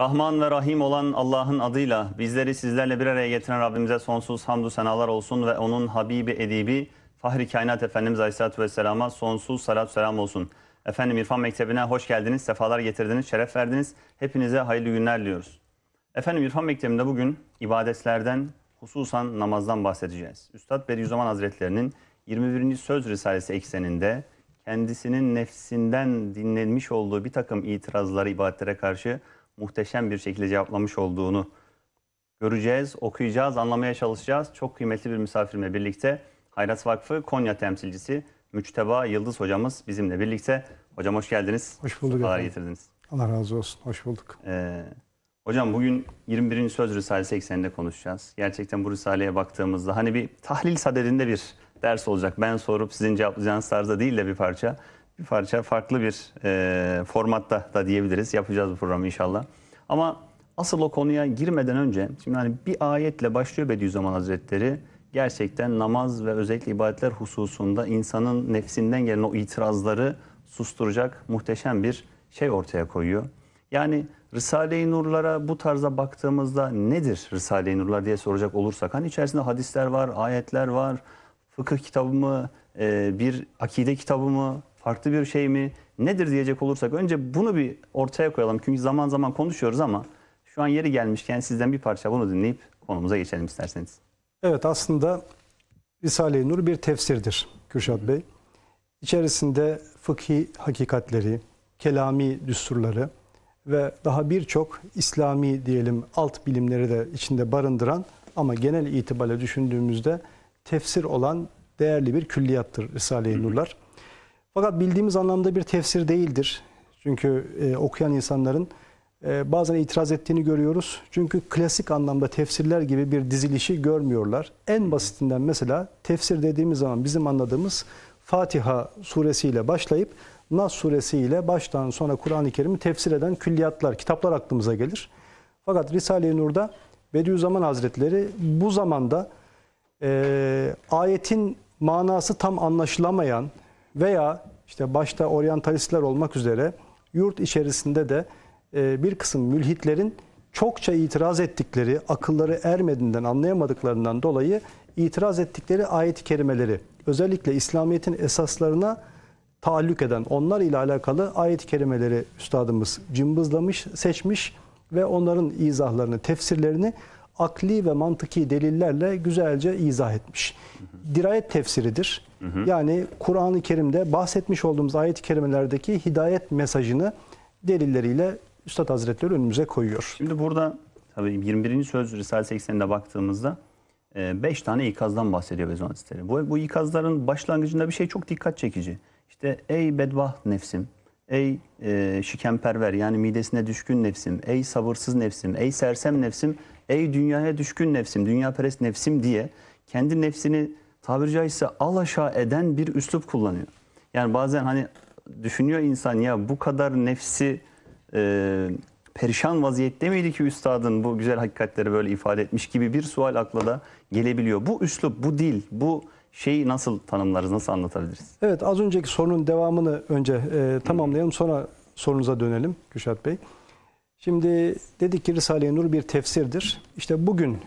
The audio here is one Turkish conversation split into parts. Rahman ve Rahim olan Allah'ın adıyla bizleri sizlerle bir araya getiren Rabbimize sonsuz hamdü senalar olsun ve onun Habibi Edibi Fahri Kainat Efendimiz Aleyhisselatü Vesselam'a sonsuz salatü selam olsun. Efendim İrfan Mektebi'ne hoş geldiniz, sefalar getirdiniz, şeref verdiniz. Hepinize hayırlı günler diliyoruz. Efendim İrfan Mektebi'nde bugün ibadetlerden, hususan namazdan bahsedeceğiz. Üstad Bediüzzaman Hazretlerinin 21. Söz Risalesi ekseninde kendisinin nefsinden dinlenmiş olduğu bir takım itirazları ibadetlere karşı muhteşem bir şekilde cevaplamış olduğunu göreceğiz, okuyacağız, anlamaya çalışacağız. Çok kıymetli bir misafirimle birlikte Hayrat Vakfı Konya temsilcisi Mücteba Yıldız hocamız bizimle birlikte. Hocam hoş geldiniz. Hoş bulduk. Sefalar getirdiniz. Allah razı olsun. Hoş bulduk. Hocam bugün 21. Söz Risalesi ekseninde konuşacağız. Gerçekten bu Risale'ye baktığımızda hani bir tahlil sadedinde bir ders olacak. Ben sorup sizin cevaplayacağınız tarzda değil de bir parça farklı bir formatta da diyebiliriz. Yapacağız bu programı inşallah. Ama asıl o konuya girmeden önce şimdi hani bir ayetle başlıyor Bediüzzaman Hazretleri. Gerçekten namaz ve özellikle ibadetler hususunda insanın nefsinden gelen o itirazları susturacak muhteşem bir şey ortaya koyuyor. Yani Risale-i Nur'lara bu tarza baktığımızda nedir Risale-i Nur'lar diye soracak olursak, hani içerisinde hadisler var, ayetler var, fıkıh kitabı mı, bir akide kitabı mı, farklı bir şey mi, nedir diyecek olursak önce bunu bir ortaya koyalım. Çünkü zaman zaman konuşuyoruz ama şu an yeri gelmişken sizden bir parça bunu dinleyip konumuza geçelim isterseniz. Evet, aslında Risale-i Nur bir tefsirdir Kürşat Bey. İçerisinde fıkhi hakikatleri, kelami düsturları ve daha birçok İslami diyelim alt bilimleri de içinde barındıran ama genel itibariyle düşündüğümüzde tefsir olan değerli bir külliyattır Risale-i Nurlar. Fakat bildiğimiz anlamda bir tefsir değildir. Çünkü okuyan insanların bazen itiraz ettiğini görüyoruz. Çünkü klasik anlamda tefsirler gibi bir dizilişi görmüyorlar. En basitinden mesela tefsir dediğimiz zaman bizim anladığımız Fatiha suresiyle başlayıp Nas suresiyle baştan sona Kur'an-ı Kerim'i tefsir eden külliyatlar, kitaplar aklımıza gelir. Fakat Risale-i Nur'da Bediüzzaman Hazretleri bu zamanda ayetin manası tam anlaşılamayan veya işte başta oryantalistler olmak üzere yurt içerisinde de bir kısım mülhitlerin çokça itiraz ettikleri, akılları ermediğinden, anlayamadıklarından dolayı itiraz ettikleri ayet-i kerimeleri, özellikle İslamiyet'in esaslarına taalluk eden, onlar ile alakalı ayet-i kerimeleri üstadımız cımbızlamış, seçmiş ve onların izahlarını, tefsirlerini akli ve mantıki delillerle güzelce izah etmiş. Dirayet tefsiridir. Yani Kur'an-ı Kerim'de bahsetmiş olduğumuz ayet-i kerimelerdeki hidayet mesajını delilleriyle Üstad Hazretleri önümüze koyuyor. Şimdi burada tabii 21. Söz Risale-i 80'de baktığımızda 5 tane ikazdan bahsediyor Bediüzzaman Hazretleri. Bu ikazların başlangıcında bir şey çok dikkat çekici. İşte ey bedbaht nefsim, ey şikemperver yani midesine düşkün nefsim, ey sabırsız nefsim, ey sersem nefsim, ey dünyaya düşkün nefsim, dünyaperest nefsim diye kendi nefsini tabiri caizse alaşağı eden bir üslup kullanıyor. Yani bazen hani düşünüyor insan, ya bu kadar nefsi perişan vaziyette miydi ki üstadın bu güzel hakikatleri böyle ifade etmiş gibi bir sual akla da gelebiliyor. Bu üslup, bu dil, bu şeyi nasıl tanımlarız, nasıl anlatabiliriz? Evet, az önceki sorunun devamını önce tamamlayalım, sonra sorunuza dönelim Kürşat Bey. Şimdi dedik ki Risale-i Nur bir tefsirdir. İşte bugün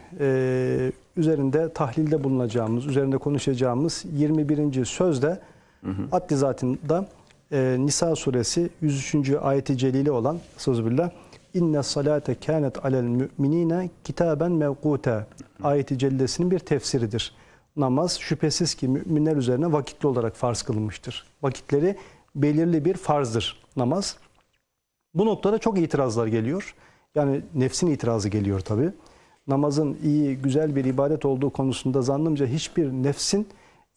üzerinde tahlilde bulunacağımız, üzerinde konuşacağımız 21. sözde adli zatında Nisa suresi 103. ayeti celili olan sözbillah inne salate kanet alel müminine kitaben mevkuta ayeti celilesinin bir tefsiridir. Namaz şüphesiz ki müminler üzerine vakitli olarak farz kılınmıştır. Vakitleri belirli bir farzdır namaz. Bu noktada çok itirazlar geliyor. Yani nefsin itirazı geliyor tabi. Namazın iyi, güzel bir ibadet olduğu konusunda zannımca hiçbir nefsin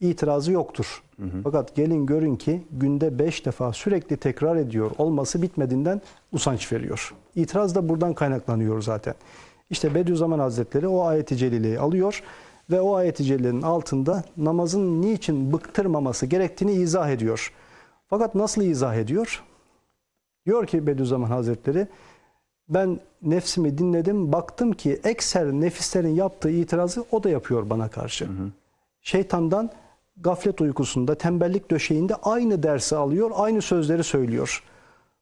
itirazı yoktur. Fakat gelin görün ki günde 5 defa sürekli tekrar ediyor olması bitmediğinden usanç veriyor. İtiraz da buradan kaynaklanıyor zaten. İşte Bediüzzaman Hazretleri o ayeti celileyi alıyor ve o ayeti celilenin altında namazın niçin bıktırmaması gerektiğini izah ediyor. Fakat nasıl izah ediyor? Diyor ki Bediüzzaman Hazretleri, ben nefsimi dinledim, baktım ki ekser nefislerin yaptığı itirazı o da yapıyor bana karşı. Şeytandan gaflet uykusunda, tembellik döşeğinde aynı dersi alıyor, aynı sözleri söylüyor.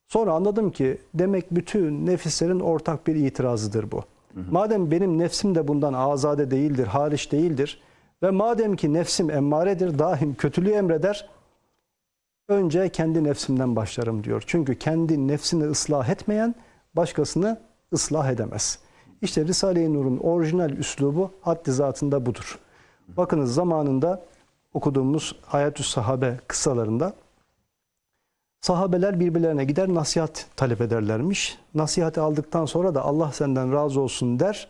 Sonra anladım ki demek bütün nefislerin ortak bir itirazıdır bu. Hı hı. Madem benim nefsim de bundan azade değildir, hariç değildir ve madem ki nefsim emmaredir, daim kötülüğü emreder, önce kendi nefsimden başlarım diyor. Çünkü kendi nefsini ıslah etmeyen başkasını ıslah edemez. İşte Risale-i Nur'un orijinal üslubu haddi zatında budur. Bakınız zamanında okuduğumuz Hayat-ü Sahabe kıssalarında sahabeler birbirlerine gider nasihat talep ederlermiş. Nasihati aldıktan sonra da Allah senden razı olsun der,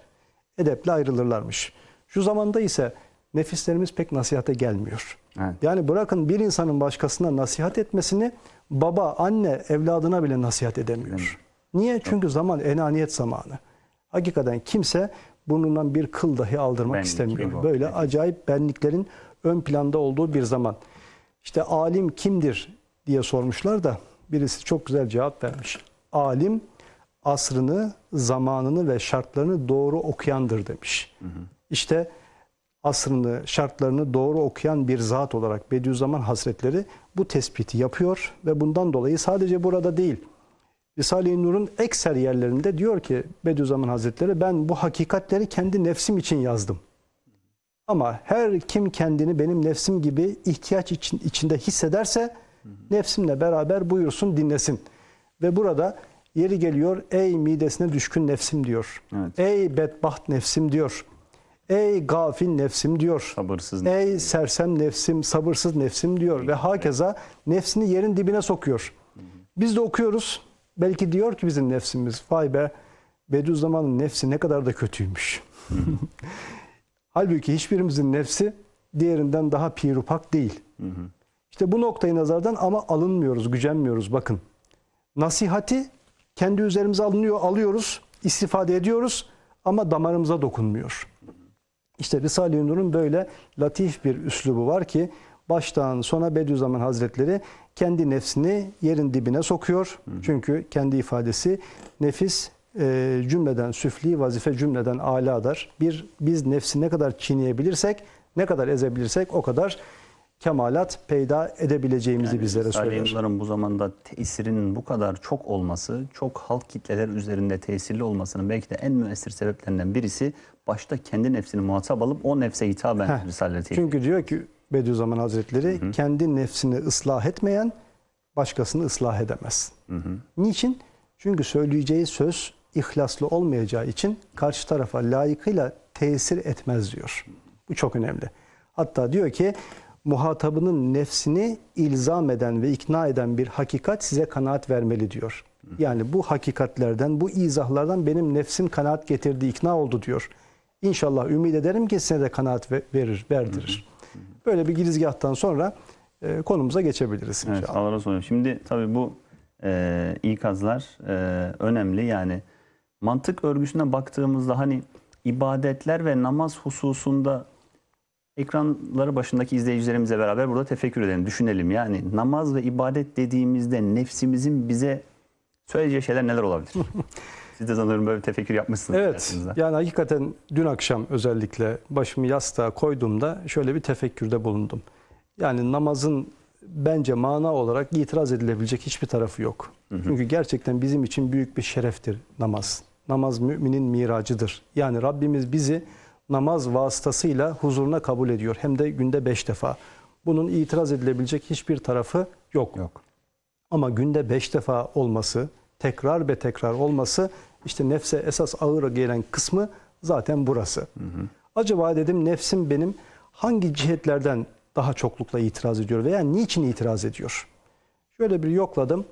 edeple ayrılırlarmış. Şu zamanda ise nefislerimiz pek nasihate gelmiyor. Evet. Yani bırakın bir insanın başkasına nasihat etmesini, baba, anne evladına bile nasihat edemiyor. Niye? Çünkü zaman enaniyet zamanı. Hakikaten kimse burnundan bir kıl dahi aldırmak istemiyor. Böyle acayip benliklerin ön planda olduğu bir zaman. İşte alim kimdir diye sormuşlar da birisi çok güzel cevap vermiş. Alim asrını, zamanını ve şartlarını doğru okuyandır demiş. Hı hı. İşte asrını, şartlarını doğru okuyan bir zat olarak Bediüzzaman Hazretleri bu tespiti yapıyor ve bundan dolayı sadece burada değil, Risale-i Nur'un ekser yerlerinde diyor ki Bediüzzaman Hazretleri, ben bu hakikatleri kendi nefsim için yazdım. Ama her kim kendini benim nefsim gibi ihtiyaç içinde hissederse nefsimle beraber buyursun, dinlesin. Ve burada yeri geliyor, ey midesine düşkün nefsim diyor. Evet. Ey bedbaht nefsim diyor. Ey gafil nefsim diyor. Sabırsız nefsim. Ey sersem nefsim, sabırsız nefsim diyor. Ve hakeza nefsini yerin dibine sokuyor. Biz de okuyoruz. Belki diyor ki bizim nefsimiz, vay be Bediüzzaman'ın nefsi ne kadar da kötüymüş. Halbuki hiçbirimizin nefsi diğerinden daha pirupak değil. İşte bu noktayı nazardan ama alınmıyoruz, gücenmiyoruz bakın. Nasihati kendi üzerimize alınıyor, alıyoruz, istifade ediyoruz ama damarımıza dokunmuyor. İşte Risale-i Nur'un böyle latif bir üslubu var ki baştan sona Bediüzzaman Hazretleri kendi nefsini yerin dibine sokuyor. Çünkü kendi ifadesi nefis cümleden süfli, vazife cümleden aladır. Biz nefsi ne kadar çiğneyebilirsek, ne kadar ezebilirsek o kadar kemalat peyda edebileceğimizi yani bizlere söylüyor. Risale-i Nur'un bu zamanda tesirinin bu kadar çok olması, çok halk kitleler üzerinde tesirli olmasının belki de en müessir sebeplerinden birisi başta kendi nefsini muhatap alıp o nefse hitaben risaleti. Çünkü diyor ki Bediüzzaman Hazretleri, hı hı, kendi nefsini ıslah etmeyen başkasını ıslah edemez. Hı hı. Niçin? Çünkü söyleyeceği söz ihlaslı olmayacağı için karşı tarafa layıkıyla tesir etmez diyor. Bu çok önemli. Hatta diyor ki muhatabının nefsini ilzam eden ve ikna eden bir hakikat size kanaat vermeli diyor. Yani bu hakikatlerden, bu izahlardan benim nefsim kanaat getirdi, ikna oldu diyor. İnşallah ümit ederim ki size de kanaat verir, verdirir. Böyle bir girizgahtan sonra konumuza geçebiliriz. Evet, Allah razı olsun. Şimdi tabii bu ikazlar önemli. Yani mantık örgüsüne baktığımızda hani ibadetler ve namaz hususunda ekranları başındaki izleyicilerimize beraber burada tefekkür edelim, düşünelim. Yani namaz ve ibadet dediğimizde nefsimizin bize söyleyeceği şeyler neler olabilir? Siz de sanırım böyle bir tefekkür yapmışsınız. Evet, yani hakikaten dün akşam özellikle başımı yastığa koyduğumda şöyle bir tefekkürde bulundum. Yani namazın bence mana olarak itiraz edilebilecek hiçbir tarafı yok. Hı hı. Çünkü gerçekten bizim için büyük bir şereftir namaz. Namaz müminin miracıdır. Yani Rabbimiz bizi namaz vasıtasıyla huzuruna kabul ediyor. Hem de günde 5 defa. Bunun itiraz edilebilecek hiçbir tarafı yok. Ama günde 5 defa olması, tekrar ve tekrar olması, işte nefse esas ağır gelen kısmı zaten burası. Hı hı. Acaba dedim nefsim benim hangi cihetlerden daha çoklukla itiraz ediyor veya niçin itiraz ediyor? Şöyle bir yokladım.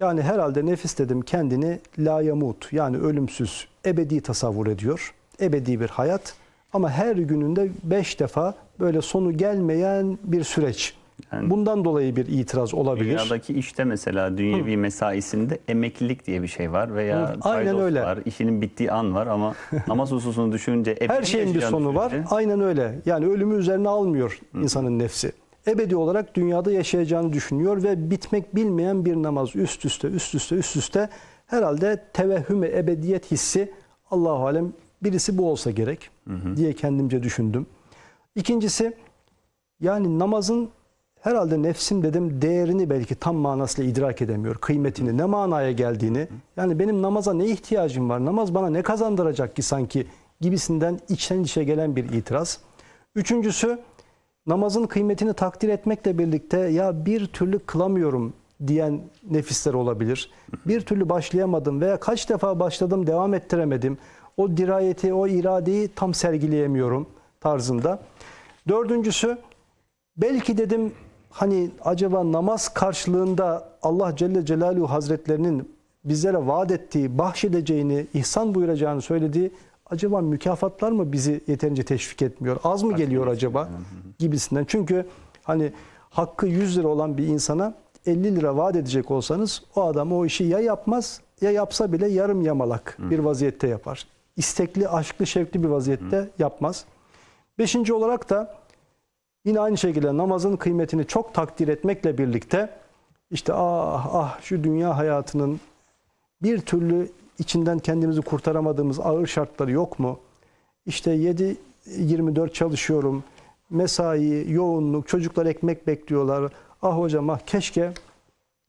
Yani herhalde nefis dedim kendini layamut, yani ölümsüz, ebedi tasavvur ediyor. Ebedi bir hayat ama her gününde 5 defa böyle sonu gelmeyen bir süreç. Yani bundan dolayı bir itiraz olabilir. Dünyadaki işte mesela dünyevi mesaisinde emeklilik diye bir şey var veya aynen öyle var, işinin bittiği an var ama namaz hususunu düşününce her şeyin bir sonu var. Aynen öyle. Yani ölümü üzerine almıyor insanın nefsi. Ebedi olarak dünyada yaşayacağını düşünüyor ve bitmek bilmeyen bir namaz üst üste herhalde tevehhüm-i ebediyet hissi, Allahu alem, birisi bu olsa gerek diye kendimce düşündüm. İkincisi yani namazın herhalde nefsim dedim değerini belki tam manasıyla idrak edemiyor. Kıymetini, ne manaya geldiğini. Yani benim namaza ne ihtiyacım var? Namaz bana ne kazandıracak ki sanki gibisinden içten içe gelen bir itiraz. Üçüncüsü, namazın kıymetini takdir etmekle birlikte ya bir türlü kılamıyorum diyen nefisler olabilir. Bir türlü başlayamadım veya kaç defa başladım devam ettiremedim. O dirayeti, o iradeyi tam sergileyemiyorum tarzında. Dördüncüsü, belki dedim hani acaba namaz karşılığında Allah Celle Celaluhu Hazretlerinin bizlere vaat ettiği, bahşedeceğini, ihsan buyuracağını söylediği acaba mükafatlar mı bizi yeterince teşvik etmiyor? Az mı geliyor acaba gibisinden. Çünkü hani hakkı 100 lira olan bir insana 50 lira vaat edecek olsanız o adam o işi ya yapmaz ya yapsa bile yarım yamalak bir vaziyette yapar. İstekli, aşklı, şevkli bir vaziyette yapmaz. Beşinci olarak da yine aynı şekilde namazın kıymetini çok takdir etmekle birlikte işte şu dünya hayatının bir türlü içinden kendimizi kurtaramadığımız ağır şartları yok mu? İşte 7-24 çalışıyorum, mesai, yoğunluk, çocuklar ekmek bekliyorlar. Ah hocam keşke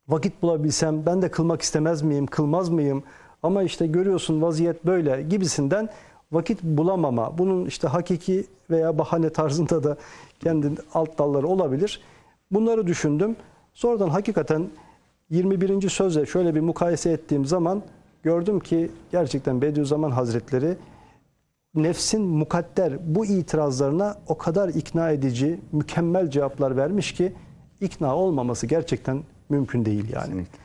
vakit bulabilsem, ben de kılmak istemez miyim, kılmaz mıyım? Ama işte görüyorsun vaziyet böyle gibisinden vakit bulamama. Bunun işte hakiki veya bahane tarzında da kendi alt dalları olabilir. Bunları düşündüm. Sonradan hakikaten 21. sözle şöyle bir mukayese ettiğim zaman gördüm ki gerçekten Bediüzzaman Hazretleri nefsin mukadder bu itirazlarına o kadar ikna edici, mükemmel cevaplar vermiş ki ikna olmaması gerçekten mümkün değil yani. Kesinlikle.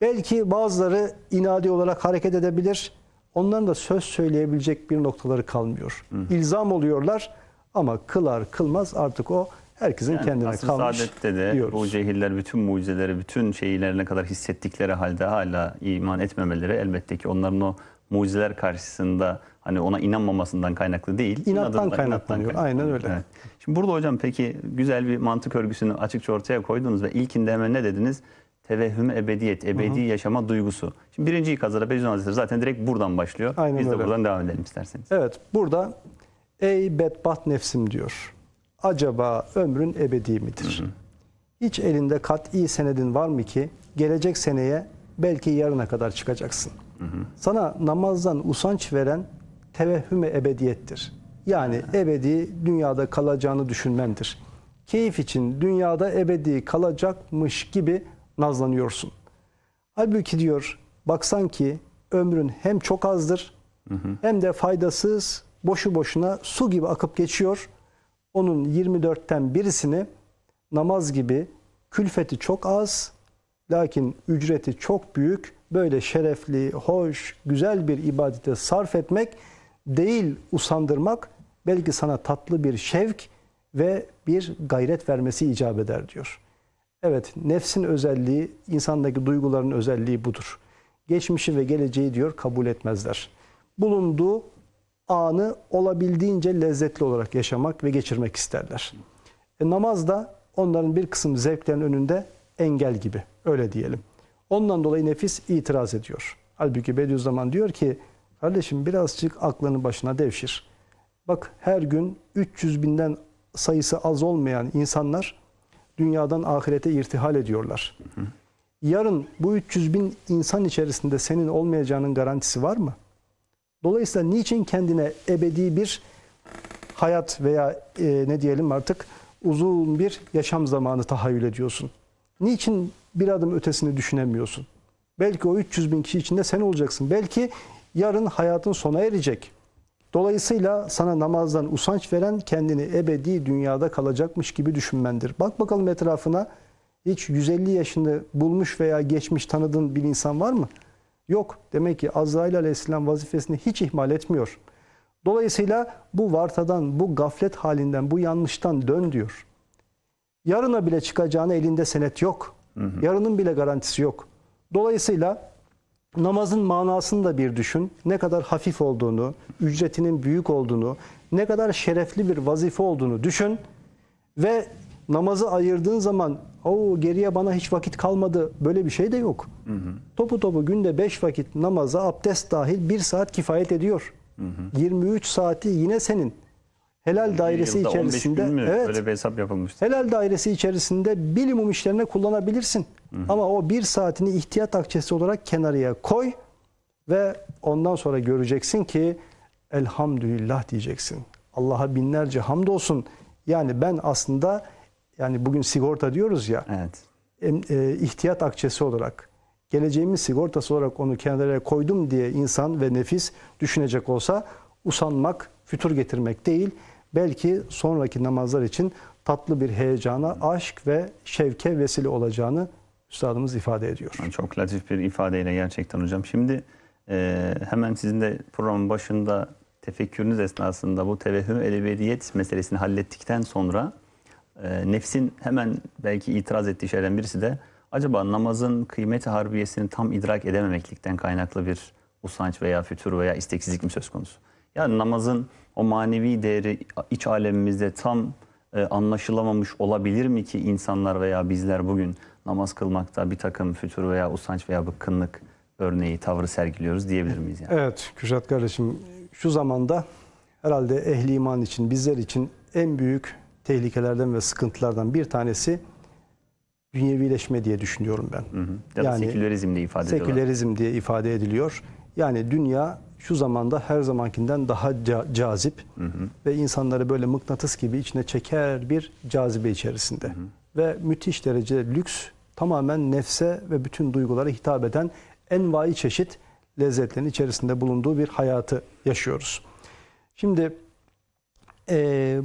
Belki bazıları inadi olarak hareket edebilir. Onların da söz söyleyebilecek bir noktaları kalmıyor. İlzam oluyorlar ama kılar kılmaz artık o herkesin kendine kalmış. Asr-ı Saadet'te de diyoruz. Bu cehiller bütün mucizeleri, bütün şeylerine kadar hissettikleri halde hala iman etmemeleri elbette ki onların o mucizeler karşısında hani ona inanmamasından kaynaklı değil. İnattan kaynaklanıyor. Aynen öyle. Evet. Şimdi burada hocam peki güzel bir mantık örgüsünü açıkça ortaya koydunuz ve ilkinde hemen ne dediniz? Tevehhüm ebediyet, ebedi yaşama duygusu. Şimdi birinci ikazda Bediüzzaman Hazretleri zaten direkt buradan başlıyor. Aynen Biz de buradan devam edelim isterseniz. Evet, burada ey bedbaht nefsim diyor. Acaba ömrün ebedi midir? Hiç elinde kat'i senedin var mı ki gelecek seneye belki yarına kadar çıkacaksın? Sana namazdan usanç veren tevehhüm-i ebediyettir. Yani ebedi dünyada kalacağını düşünmendir. Keyif için dünyada ebedi kalacakmış gibi nazlanıyorsun. Halbuki diyor baksan ki ömrün hem çok azdır hem de faydasız, boşu boşuna su gibi akıp geçiyor. Onun 24'ten birisini namaz gibi külfeti çok az lakin ücreti çok büyük böyle şerefli, hoş, güzel bir ibadete sarf etmek değil usandırmak belki sana tatlı bir şevk ve bir gayret vermesi icap eder diyor. Evet, nefsin özelliği, insandaki duyguların özelliği budur. Geçmişi ve geleceği diyor kabul etmezler. Bulunduğu anı olabildiğince lezzetli olarak yaşamak ve geçirmek isterler. Namaz da onların bir kısım zevklerin önünde engel gibi, öyle diyelim. Ondan dolayı nefis itiraz ediyor. Halbuki Bediüzzaman diyor ki, kardeşim birazcık aklını başına devşir. Bak her gün 300.000'den sayısı az olmayan insanlar dünyadan ahirete irtihal ediyorlar. Yarın bu 300.000 insan içerisinde senin olmayacağının garantisi var mı? Dolayısıyla niçin kendine ebedi bir hayat veya ne diyelim artık uzun bir yaşam zamanı tahayyül ediyorsun? Niçin bir adım ötesini düşünemiyorsun? Belki o 300.000 kişi içinde sen olacaksın. Belki yarın hayatın sona erecek. Dolayısıyla sana namazdan usanç veren kendini ebedi dünyada kalacakmış gibi düşünmendir. Bak bakalım etrafına hiç 150 yaşını bulmuş veya geçmiş tanıdığın bir insan var mı? Yok. Demek ki Azrail Aleyhisselam vazifesini hiç ihmal etmiyor. Dolayısıyla bu vartadan, bu gaflet halinden, bu yanlıştan dön diyor. Yarına bile çıkacağına elinde senet yok. Yarının bile garantisi yok. Dolayısıyla namazın manasını da bir düşün. Ne kadar hafif olduğunu, ücretinin büyük olduğunu, ne kadar şerefli bir vazife olduğunu düşün. Ve namazı ayırdığın zaman geriye bana hiç vakit kalmadı böyle bir şey de yok. Topu topu günde 5 vakit namaza abdest dahil 1 saat kifayet ediyor. 23 saati yine senin. helal dairesi içerisinde, evet, böyle bir hesap yapılmıştı. Helal dairesi içerisinde bilimum işlerine kullanabilirsin. Hı-hı. Ama o bir saatini ihtiyat akçesi olarak kenarıya koy ve ondan sonra göreceksin ki elhamdülillah diyeceksin. Allah'a binlerce hamdolsun. Yani ben aslında, yani bugün sigorta diyoruz ya, evet, ihtiyat akçesi olarak, geleceğimiz sigortası olarak onu kenara koydum diye insan ve nefis düşünecek olsa, usanmak, fütur getirmek değil, belki sonraki namazlar için tatlı bir heyecana, aşk ve şevke vesile olacağını üstadımız ifade ediyor. Çok latif bir ifadeyle gerçekten hocam. Şimdi hemen sizin de programın başında tefekkürünüz esnasında bu tevehhüm ebediyet meselesini hallettikten sonra nefsin hemen belki itiraz ettiği şeylerden birisi de acaba namazın kıymeti harbiyesini tam idrak edememeklikten kaynaklı bir usanç veya fütur veya isteksizlik mi söz konusu? Yani namazın o manevi değeri iç alemimizde tam anlaşılamamış olabilir mi ki insanlar veya bizler bugün namaz kılmakta bir takım fütur veya usanç veya bıkkınlık örneği, tavrı sergiliyoruz diyebilir miyiz? Yani? Evet Kürşat kardeşim, şu zamanda herhalde ehli iman için, bizler için en büyük tehlikelerden ve sıkıntılardan bir tanesi dünyevileşme diye düşünüyorum ben. Hı hı. Ya da yani, sekülerizm diye ifade ediliyor. Sekülerizm diye ifade ediliyor. Yani dünya şu zamanda her zamankinden daha cazip, hı hı, ve insanları böyle mıknatıs gibi içine çeker bir cazibe içerisinde. Hı hı. Ve müthiş derecede lüks, tamamen nefse ve bütün duygulara hitap eden envai çeşit lezzetlerin içerisinde bulunduğu bir hayatı yaşıyoruz. Şimdi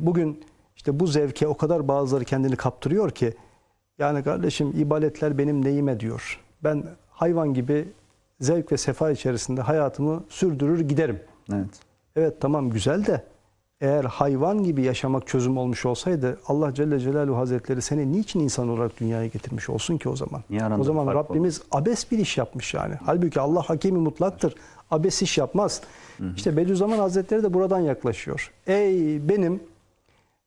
bugün işte bu zevke o kadar bazıları kendini kaptırıyor ki, yani kardeşim ibadetler benim neyime diyor. Ben hayvan gibi zevk ve sefa içerisinde hayatımı sürdürür giderim. Evet. Evet tamam, güzel de eğer hayvan gibi yaşamak çözüm olmuş olsaydı Allah Celle Celaluhu Hazretleri seni niçin insan olarak dünyaya getirmiş olsun ki o zaman? O zaman Rabbimiz olur, abes bir iş yapmış yani. Halbuki Allah hakimi mutlaktır. Abes iş yapmaz. Hı hı. İşte Bediüzzaman Hazretleri de buradan yaklaşıyor. Ey benim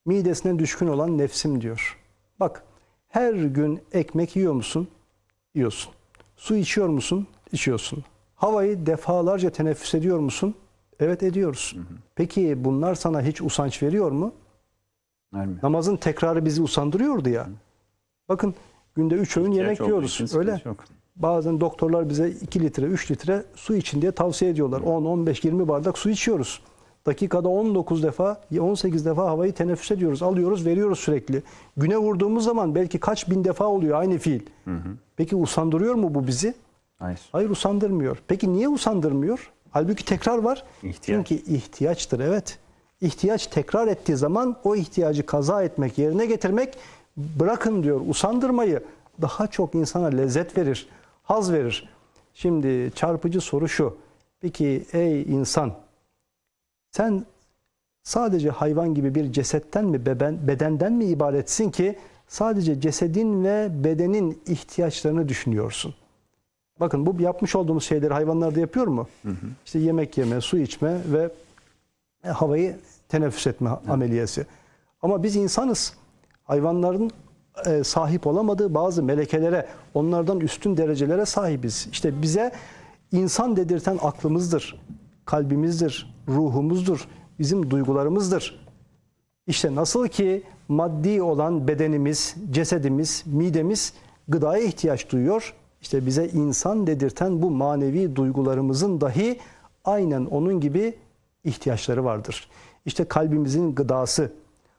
midesine düşkün olan nefsim diyor. Bak, her gün ekmek yiyor musun? Yiyorsun. Su içiyor musun? İçiyorsun. Havayı defalarca teneffüs ediyor musun? Evet ediyoruz. Hı hı. Peki bunlar sana hiç usanç veriyor mu? Vermiyor. Namazın tekrarı bizi usandırıyordu ya. Hı. Bakın günde 3 öğün yemek yiyoruz. Öyle. Bazen doktorlar bize 2 litre, 3 litre su için diye tavsiye ediyorlar. 10, 15, 20 bardak su içiyoruz. Dakikada 19 defa, 18 defa havayı teneffüs ediyoruz. Alıyoruz, veriyoruz sürekli. Güne vurduğumuz zaman belki kaç bin defa oluyor aynı fiil. Hı hı. Peki usandırıyor mu bu bizi? Hayır. Hayır, usandırmıyor. Peki niye usandırmıyor? Halbuki tekrar var. İhtiyaç. Çünkü ihtiyaçtır, evet. İhtiyaç tekrar ettiği zaman o ihtiyacı kaza etmek, yerine getirmek, bırakın diyor usandırmayı, daha çok insana lezzet verir, haz verir. Şimdi çarpıcı soru şu. Peki ey insan, sen sadece hayvan gibi bir cesetten mi, bedenden mi ibaretsin ki sadece cesedin ve bedenin ihtiyaçlarını düşünüyorsun? Bakın bu yapmış olduğumuz şeyleri hayvanlar da yapıyor mu? Hı hı. İşte yemek yeme, su içme ve havayı teneffüs etme, hı, ameliyesi. Ama biz insanız. Hayvanların sahip olamadığı bazı melekelere, onlardan üstün derecelere sahibiz. İşte bize insan dedirten aklımızdır, kalbimizdir, ruhumuzdur, bizim duygularımızdır. İşte nasıl ki maddi olan bedenimiz, cesedimiz, midemiz gıdaya ihtiyaç duyuyor, İşte bize insan dedirten bu manevi duygularımızın dahi aynen onun gibi ihtiyaçları vardır. İşte kalbimizin gıdası,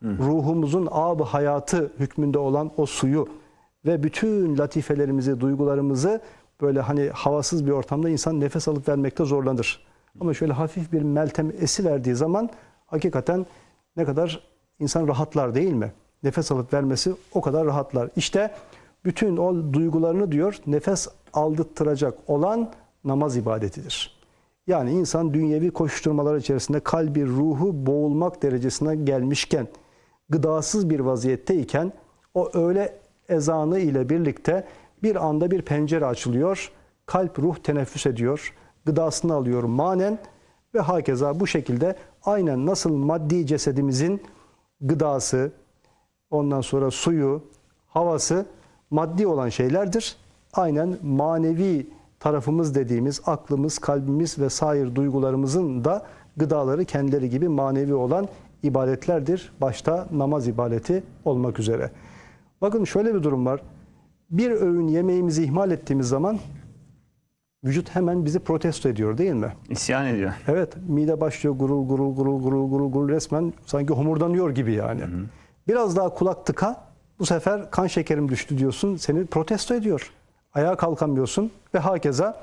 hı, ruhumuzun ab-ı hayatı hükmünde olan o suyu ve bütün latifelerimizi, duygularımızı böyle hani havasız bir ortamda insan nefes alıp vermekte zorlanır. Ama şöyle hafif bir meltem esiverdiği zaman hakikaten ne kadar insan rahatlar değil mi? Nefes alıp vermesi o kadar rahatlar. İşte bütün o duygularını diyor nefes aldırtacak olan namaz ibadetidir. Yani insan dünyevi koşuşturmalar içerisinde kalbi, ruhu boğulmak derecesine gelmişken, gıdasız bir vaziyetteyken o öğle ezanı ile birlikte bir anda bir pencere açılıyor. Kalp, ruh teneffüs ediyor. Gıdasını alıyor manen ve hakeza bu şekilde aynen nasıl maddi cesedimizin gıdası, ondan sonra suyu, havası maddi olan şeylerdir. Aynen manevi tarafımız dediğimiz aklımız, kalbimiz ve sair duygularımızın da gıdaları kendileri gibi manevi olan ibadetlerdir. Başta namaz ibadeti olmak üzere. Bakın şöyle bir durum var. Bir öğün yemeğimizi ihmal ettiğimiz zaman vücut hemen bizi protesto ediyor değil mi? İsyan ediyor. Evet, mide başlıyor gurul gurul gurul gurul gurul gurul, resmen sanki homurdanıyor gibi yani. Hı hı. Biraz daha kulak tıka, bu sefer kan şekerim düştü diyorsun, seni protesto ediyor. Ayağa kalkamıyorsun ve hakeza.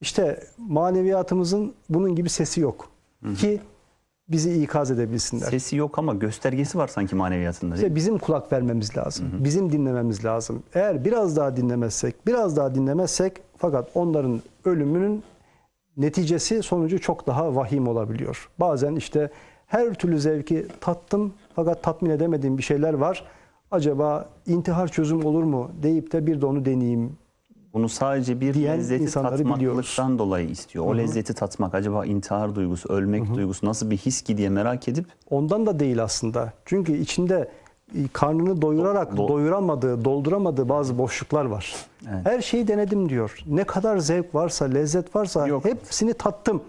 İşte maneviyatımızın bunun gibi sesi yok. Hı hı. Ki bizi ikaz edebilsinler. Sesi yok ama göstergesi var sanki maneviyatında. İşte bizim kulak vermemiz lazım. Hı hı. Bizim dinlememiz lazım. Eğer biraz daha dinlemezsek, fakat onların ölümünün neticesi, sonucu çok daha vahim olabiliyor. Bazen işte her türlü zevki tattım fakat tatmin edemediğim bir şeyler var. Acaba intihar çözüm olur mu deyip de bir de onu deneyeyim. Bunu sadece bir lezzeti tatmaklıktan dolayı istiyor. O Hı -hı. lezzeti tatmak, acaba intihar duygusu, ölmek Hı -hı. duygusu nasıl bir his ki diye merak edip. Ondan da değil aslında. Çünkü içinde karnını doyurarak doyuramadığı, dolduramadığı bazı boşluklar var. Evet. Her şeyi denedim diyor. Ne kadar zevk varsa, lezzet varsa Yok. Hepsini tattım.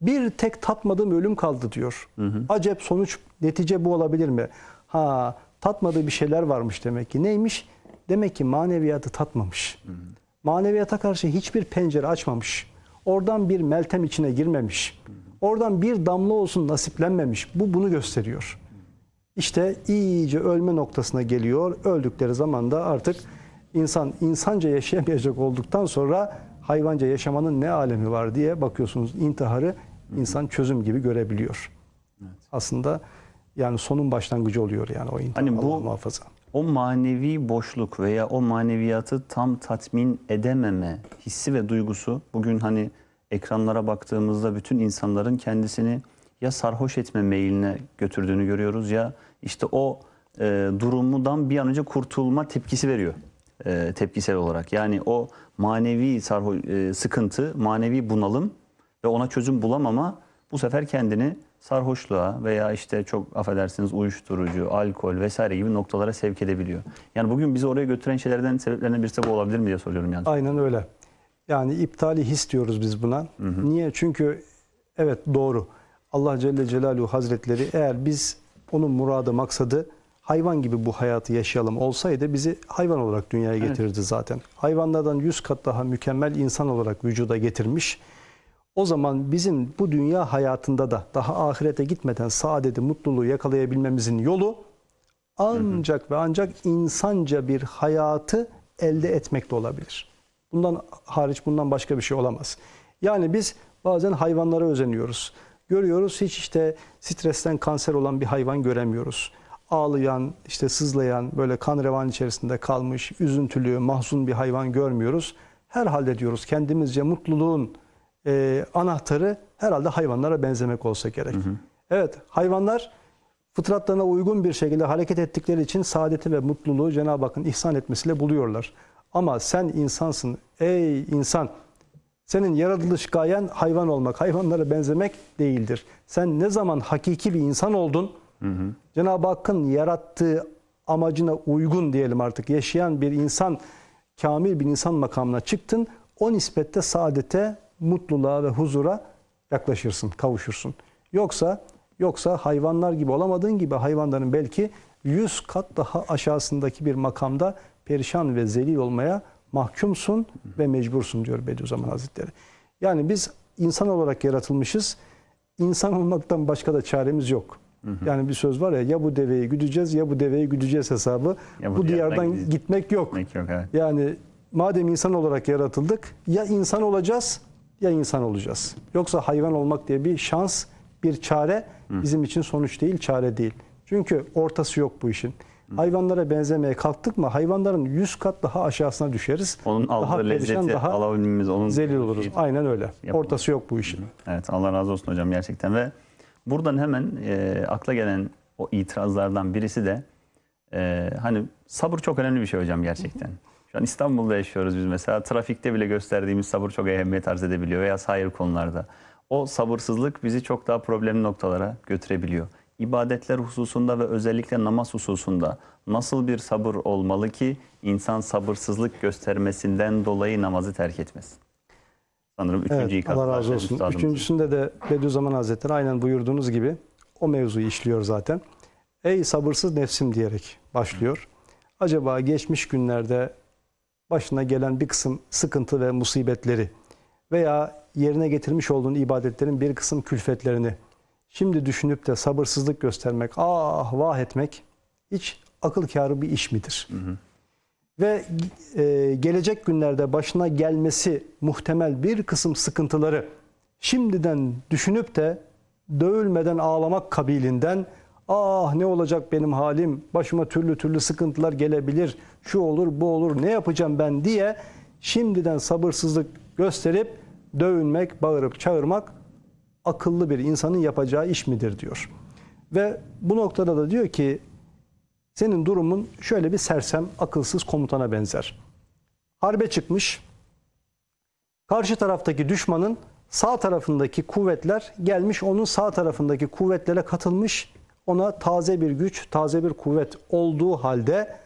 Bir tek tatmadığım ölüm kaldı diyor. Hı -hı. Acep sonuç, netice bu olabilir mi? Ha, tatmadığı bir şeyler varmış demek ki. Neymiş? Demek ki maneviyatı tatmamış. Hı -hı. Maneviyata karşı hiçbir pencere açmamış. Oradan bir meltem içine girmemiş. Oradan bir damla olsun nasiplenmemiş. Bu bunu gösteriyor. İşte iyice ölme noktasına geliyor. Öldükleri zaman da artık insanca yaşayamayacak olduktan sonra hayvanca yaşamanın ne alemi var diye bakıyorsunuz. İntiharı insan çözüm gibi görebiliyor. Evet. Aslında yani sonun başlangıcı oluyor yani o intihar. Hani bu... Allah muhafaza. O manevi boşluk veya o maneviyatı tam tatmin edememe hissi ve duygusu, bugün hani ekranlara baktığımızda bütün insanların kendisini ya sarhoş etme meyiline götürdüğünü görüyoruz, ya işte o durumdan bir an önce kurtulma tepkisi veriyor tepkisel olarak. Yani o manevi sıkıntı, manevi bunalım ve ona çözüm bulamama, bu sefer kendini sarhoşluğa veya işte çok affedersiniz uyuşturucu, alkol vesaire gibi noktalara sevk edebiliyor. Yani bugün bizi oraya götüren şeylerden, sebeplerinden birisi bu olabilir mi diye soruyorum yani. Aynen öyle. Yani iptali his diyoruz biz buna. Hı hı. Niye? Çünkü evet, doğru. Allah Celle Celaluhu Hazretleri, eğer biz onun muradı, maksadı hayvan gibi bu hayatı yaşayalım olsaydı bizi hayvan olarak dünyaya getirirdi evet. zaten. Hayvanlardan 100 kat daha mükemmel insan olarak vücuda getirmiş. O zaman bizim bu dünya hayatında da daha ahirete gitmeden saadeti, mutluluğu yakalayabilmemizin yolu ancak ve ancak insanca bir hayatı elde etmekle olabilir. Bundan hariç, bundan başka bir şey olamaz. Yani biz bazen hayvanlara özeniyoruz. Görüyoruz, hiç işte stresten kanser olan bir hayvan göremiyoruz. Ağlayan, işte sızlayan, böyle kan revan içerisinde kalmış, üzüntülü, mahzun bir hayvan görmüyoruz. Herhalde diyoruz kendimizce mutluluğun anahtarı herhalde hayvanlara benzemek olsa gerek. Hı hı. Evet, hayvanlar fıtratlarına uygun bir şekilde hareket ettikleri için saadeti ve mutluluğu Cenab-ı Hakk'ın ihsan etmesiyle buluyorlar. Ama sen insansın ey insan. Senin yaratılış gayen hayvan olmak, hayvanlara benzemek değildir. Sen ne zaman hakiki bir insan oldun, Cenab-ı Hakk'ın yarattığı amacına uygun diyelim artık yaşayan bir insan, kamil bir insan makamına çıktın, o nispette saadete, mutluluğa ve huzura yaklaşırsın, kavuşursun. Yoksa hayvanlar gibi olamadığın gibi hayvanların belki 100 kat daha aşağısındaki bir makamda perişan ve zelil olmaya mahkumsun ve mecbursun diyor Bediüzzaman Hazretleri. Yani biz insan olarak yaratılmışız. İnsan olmaktan başka da çaremiz yok. Yani bir söz var ya, ya bu deveyi güdeceğiz ya bu deveyi güdeceğiz hesabı. Bu diyardan gitmek yok. Evet. Yani madem insan olarak yaratıldık, ya insan olacağız ya insan olacağız. Yoksa hayvan olmak diye bir şans, bir çare bizim için sonuç değil, çare değil. Çünkü ortası yok bu işin. Hayvanlara benzemeye kalktık mı hayvanların 100 kat daha aşağısına düşeriz. Onun aldığı lezzeti alabilmemiz, onun zelil oluruz. Aynen öyle. Ortası yok bu işin. Evet, Allah razı olsun hocam gerçekten. Ve buradan hemen akla gelen o itirazlardan birisi de hani sabır çok önemli bir şey hocam gerçekten. Şu an İstanbul'da yaşıyoruz biz mesela. Trafikte bile gösterdiğimiz sabır çok ehemmiyet arz edebiliyor veya hayır konularda. O sabırsızlık bizi çok daha problemli noktalara götürebiliyor. İbadetler hususunda ve özellikle namaz hususunda nasıl bir sabır olmalı ki insan sabırsızlık göstermesinden dolayı namazı terk etmesin? Sanırım 3. ikaz. Allah razı olsun. Üstadımız. Üçüncüsünde de Bediüzzaman Hazretleri aynen buyurduğunuz gibi o mevzuyu işliyor zaten. Ey sabırsız nefsim diyerek başlıyor. Acaba geçmiş günlerde başına gelen bir kısım sıkıntı ve musibetleri veya yerine getirmiş olduğun ibadetlerin bir kısım külfetlerini şimdi düşünüp de sabırsızlık göstermek, ah vah etmek hiç akıl kârı bir iş midir? Hı hı. Ve gelecek günlerde başına gelmesi muhtemel bir kısım sıkıntıları şimdiden düşünüp de dövülmeden ağlamak kabilinden, ah ne olacak benim halim, başıma türlü türlü sıkıntılar gelebilir, şu olur bu olur, ne yapacağım ben diye şimdiden sabırsızlık gösterip dövünmek, bağırıp çağırmak akıllı bir insanın yapacağı iş midir diyor. Ve bu noktada da diyor ki senin durumun şöyle bir sersem, akılsız komutana benzer. Harbe çıkmış, karşı taraftaki düşmanın sağ tarafındaki kuvvetler gelmiş, onun sağ tarafındaki kuvvetlere katılmış, ona taze bir güç, taze bir kuvvet olduğu halde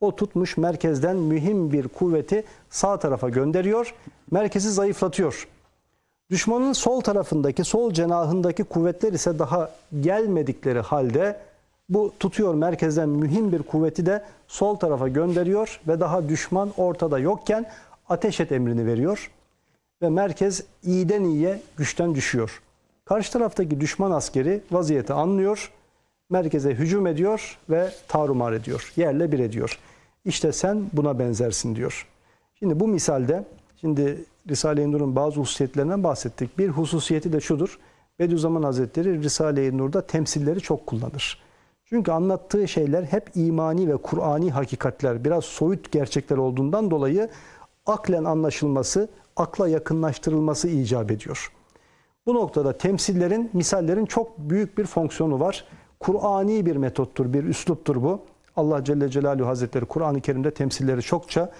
o tutmuş merkezden mühim bir kuvveti sağ tarafa gönderiyor, merkezi zayıflatıyor. Düşmanın sol tarafındaki, sol cenahındaki kuvvetler ise daha gelmedikleri halde bu tutuyor merkezden mühim bir kuvveti de sol tarafa gönderiyor ve daha düşman ortada yokken ateş et emrini veriyor. Ve merkez iyiden iyiye güçten düşüyor. Karşı taraftaki düşman askeri vaziyeti anlıyor, merkeze hücum ediyor ve tarumar ediyor, yerle bir ediyor. İşte sen buna benzersin diyor. Şimdi bu misalde, şimdi Risale-i Nur'un bazı hususiyetlerinden bahsettik. Bir hususiyeti de şudur, Bediüzzaman Hazretleri Risale-i Nur'da temsilleri çok kullanır. Çünkü anlattığı şeyler hep imani ve Kur'ani hakikatler, biraz soyut gerçekler olduğundan dolayı aklen anlaşılması, akla yakınlaştırılması icap ediyor. Bu noktada temsillerin, misallerin çok büyük bir fonksiyonu var. Kur'ani bir metottur, bir üsluptur bu. Allah Celle Celaluhu Hazretleri Kur'an-ı Kerim'de temsilleri çokça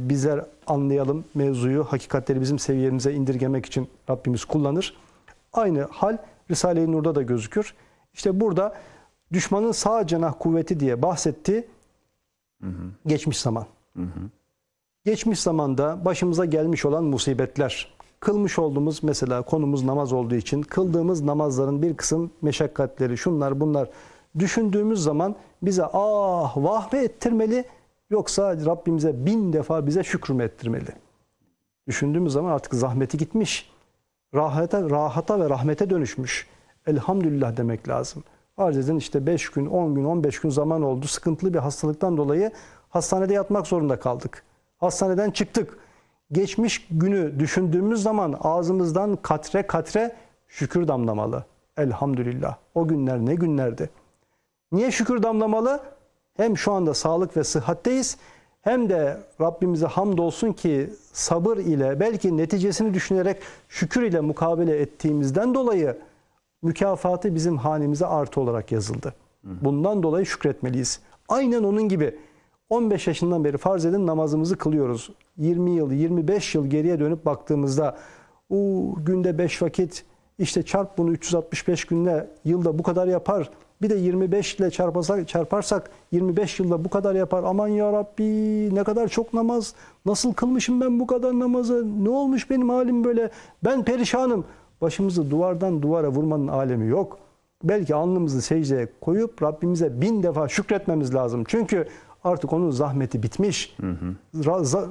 bizler anlayalım mevzuyu, hakikatleri bizim seviyemize indirgemek için Rabbimiz kullanır. Aynı hal Risale-i Nur'da da gözükür. İşte burada düşmanın sağ cenah kuvveti diye bahsetti, geçmiş zaman. Hı hı. Geçmiş zamanda başımıza gelmiş olan musibetler, kılmış olduğumuz, mesela konumuz namaz olduğu için kıldığımız namazların bir kısım meşakkatleri, şunlar bunlar düşündüğümüz zaman bize ah vah mı ettirmeli, yoksa Rabbimize bin defa bize şükrü mü ettirmeli? Düşündüğümüz zaman artık zahmeti gitmiş, rahata ve rahmete dönüşmüş. Elhamdülillah demek lazım. Arz edin işte 5 gün, 10 gün, 15 gün zaman oldu. Sıkıntılı bir hastalıktan dolayı hastanede yatmak zorunda kaldık. Hastaneden çıktık. Geçmiş günü düşündüğümüz zaman ağzımızdan katre katre şükür damlamalı. Elhamdülillah. O günler ne günlerdi? Niye şükür damlamalı? Hem şu anda sağlık ve sıhhatteyiz, hem de Rabbimize hamdolsun ki sabır ile, belki neticesini düşünerek şükür ile mukabele ettiğimizden dolayı mükafatı bizim hanemize artı olarak yazıldı. Bundan dolayı şükretmeliyiz. Aynen onun gibi 15 yaşından beri farz edin namazımızı kılıyoruz. 20 yıl, 25 yıl geriye dönüp baktığımızda o günde 5 vakit, işte çarp bunu 365 günle, yılda bu kadar yapar. Bir de 25 ile çarparsak 25 yılda bu kadar yapar. Aman ya Rabbi, ne kadar çok namaz. Nasıl kılmışım ben bu kadar namazı? Ne olmuş benim halim böyle? Ben perişanım. Başımızı duvardan duvara vurmanın alemi yok. Belki alnımızı secdeye koyup Rabbimize bin defa şükretmemiz lazım. Çünkü artık onun zahmeti bitmiş.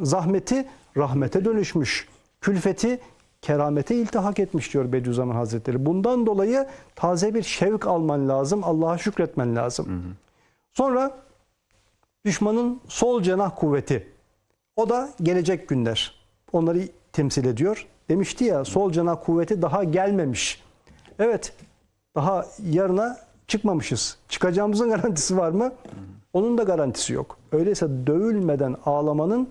Zahmeti rahmete dönüşmüş. Külfeti keramete iltihak etmiş diyor Bediüzzaman Hazretleri. Bundan dolayı taze bir şevk alman lazım. Allah'a şükretmen lazım. Sonra düşmanın sol cenah kuvveti. O da gelecek günler. Onları temsil ediyor. Demişti ya, sol cenah kuvveti daha gelmemiş. Evet, daha yarına çıkmamışız. Çıkacağımızın garantisi var mı? Onun da garantisi yok. Öyleyse dövülmeden ağlamanın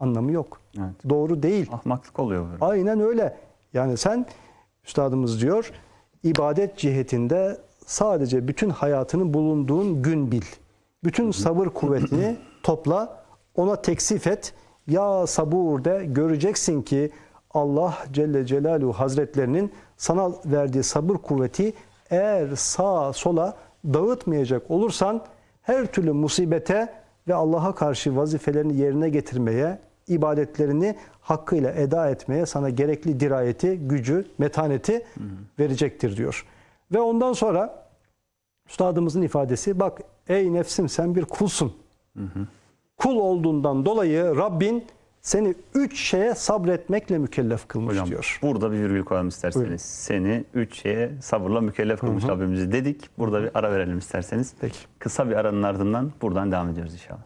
anlamı yok. Evet. Doğru değil. Ahmaklık oluyor böyle. Aynen öyle. Yani sen, üstadımız diyor, ibadet cihetinde sadece bütün hayatının bulunduğun gün bil. Bütün sabır kuvvetini topla, ona teksif et. Ya sabur de, göreceksin ki Allah Celle Celaluhu Hazretlerinin sana verdiği sabır kuvveti eğer sağa sola dağıtmayacak olursan her türlü musibete ve Allah'a karşı vazifelerini yerine getirmeye, ibadetlerini hakkıyla eda etmeye sana gerekli dirayeti, gücü, metaneti verecektir diyor. Ve ondan sonra üstadımızın ifadesi, bak ey nefsim sen bir kulsun. Hı hı. Kul olduğundan dolayı Rabbin seni 3 şeye sabretmekle mükellef kılmış hocam, diyor. Burada bir virgül koyalım isterseniz. Buyurun. Seni 3 şeye sabırla mükellef kılmış Rabbimizi dedik. Burada bir ara verelim isterseniz. Peki. Kısa bir aranın ardından buradan devam ediyoruz inşallah.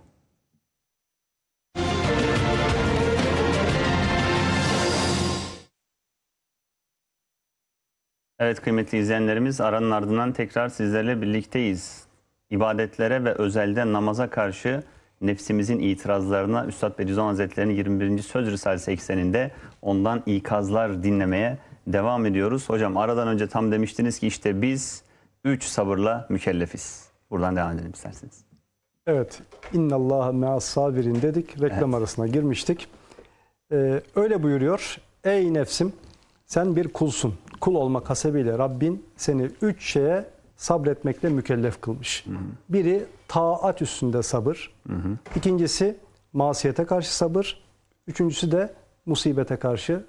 Evet kıymetli izleyenlerimiz, aranın ardından tekrar sizlerle birlikteyiz. İbadetlere ve özelde namaza karşı nefsimizin itirazlarına Üstad Bediüzzaman Hazretleri'nin 21. Söz Risalesi ekseninde ondan ikazlar dinlemeye devam ediyoruz. Hocam aradan önce tam demiştiniz ki işte biz 3 sabırla mükellefiz. Buradan devam edelim isterseniz. Evet. İnnallâhe me'as sabirin dedik. Reklam arasına girmiştik. Öyle buyuruyor. Ey nefsim sen bir kulsun. Kul olmak hasebiyle Rabbin seni 3 şeye sabretmekle mükellef kılmış. Hı hı. Biri taat üstünde sabır. Hı hı. İkincisi masiyete karşı sabır. Üçüncüsü de musibete karşı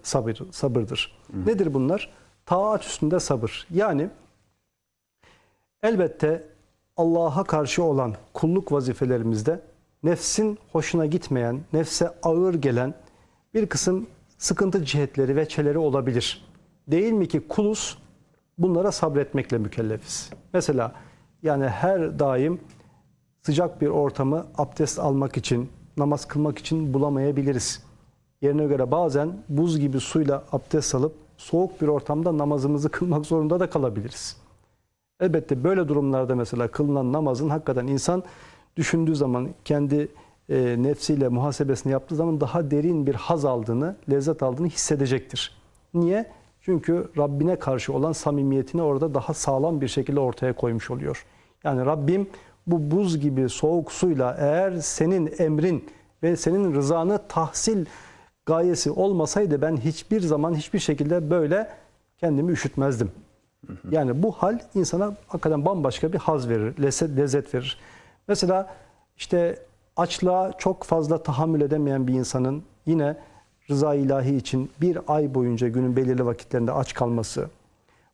sabırdır. Hı hı. Nedir bunlar? Taat üstünde sabır. Yani elbette Allah'a karşı olan kulluk vazifelerimizde nefsin hoşuna gitmeyen, nefse ağır gelen bir kısım sıkıntı cihetleri ve çeleri olabilir. Değil mi ki kuluz? Bunlara sabretmekle mükellefiz. Mesela yani her daim sıcak bir ortamı abdest almak için, namaz kılmak için bulamayabiliriz. Yerine göre bazen buz gibi suyla abdest alıp soğuk bir ortamda namazımızı kılmak zorunda da kalabiliriz. Elbette böyle durumlarda mesela kılınan namazın hakikaten insan düşündüğü zaman, kendi nefsiyle muhasebesini yaptığı zaman daha derin bir haz aldığını, lezzet aldığını hissedecektir. Niye? Çünkü Rabbine karşı olan samimiyetini orada daha sağlam bir şekilde ortaya koymuş oluyor. Yani Rabbim bu buz gibi soğuk suyla eğer senin emrin ve senin rızanı tahsil gayesi olmasaydı ben hiçbir zaman hiçbir şekilde böyle kendimi üşütmezdim. Yani bu hal insana hakikaten bambaşka bir haz verir, lezzet verir. Mesela işte açlığa çok fazla tahammül edemeyen bir insanın yine rıza-i ilahi için bir ay boyunca günün belirli vakitlerinde aç kalması,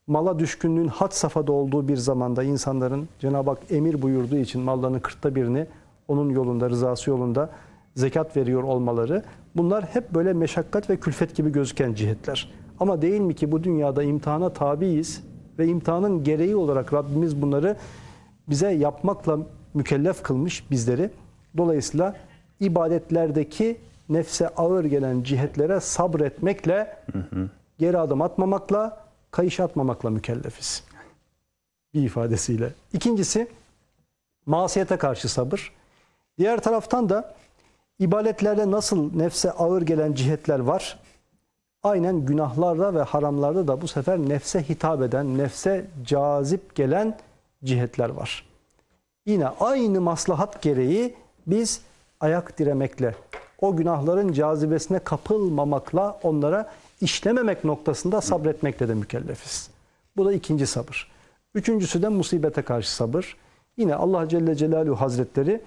mala düşkünlüğün had safhada olduğu bir zamanda insanların Cenab-ı Hak emir buyurduğu için mallarının 1/40'ını onun yolunda, rızası yolunda zekat veriyor olmaları, bunlar hep böyle meşakkat ve külfet gibi gözüken cihetler. Ama değil mi ki bu dünyada imtihana tabiiz ve imtihanın gereği olarak Rabbimiz bunları bize yapmakla mükellef kılmış bizleri. Dolayısıyla ibadetlerdeki nefse ağır gelen cihetlere sabretmekle, geri adım atmamakla, kayış atmamakla mükellefiz. Bir ifadesiyle. İkincisi, masiyete karşı sabır. Diğer taraftan da ibadetlerde nasıl nefse ağır gelen cihetler var, aynen günahlarda ve haramlarda da bu sefer nefse hitap eden, nefse cazip gelen cihetler var. Yine aynı maslahat gereği biz ayak diremekle, o günahların cazibesine kapılmamakla, onlara işlememek noktasında sabretmekle de mükellefiz. Bu da ikinci sabır. Üçüncüsü de musibete karşı sabır. Yine Allah Celle Celaluhu Hazretleri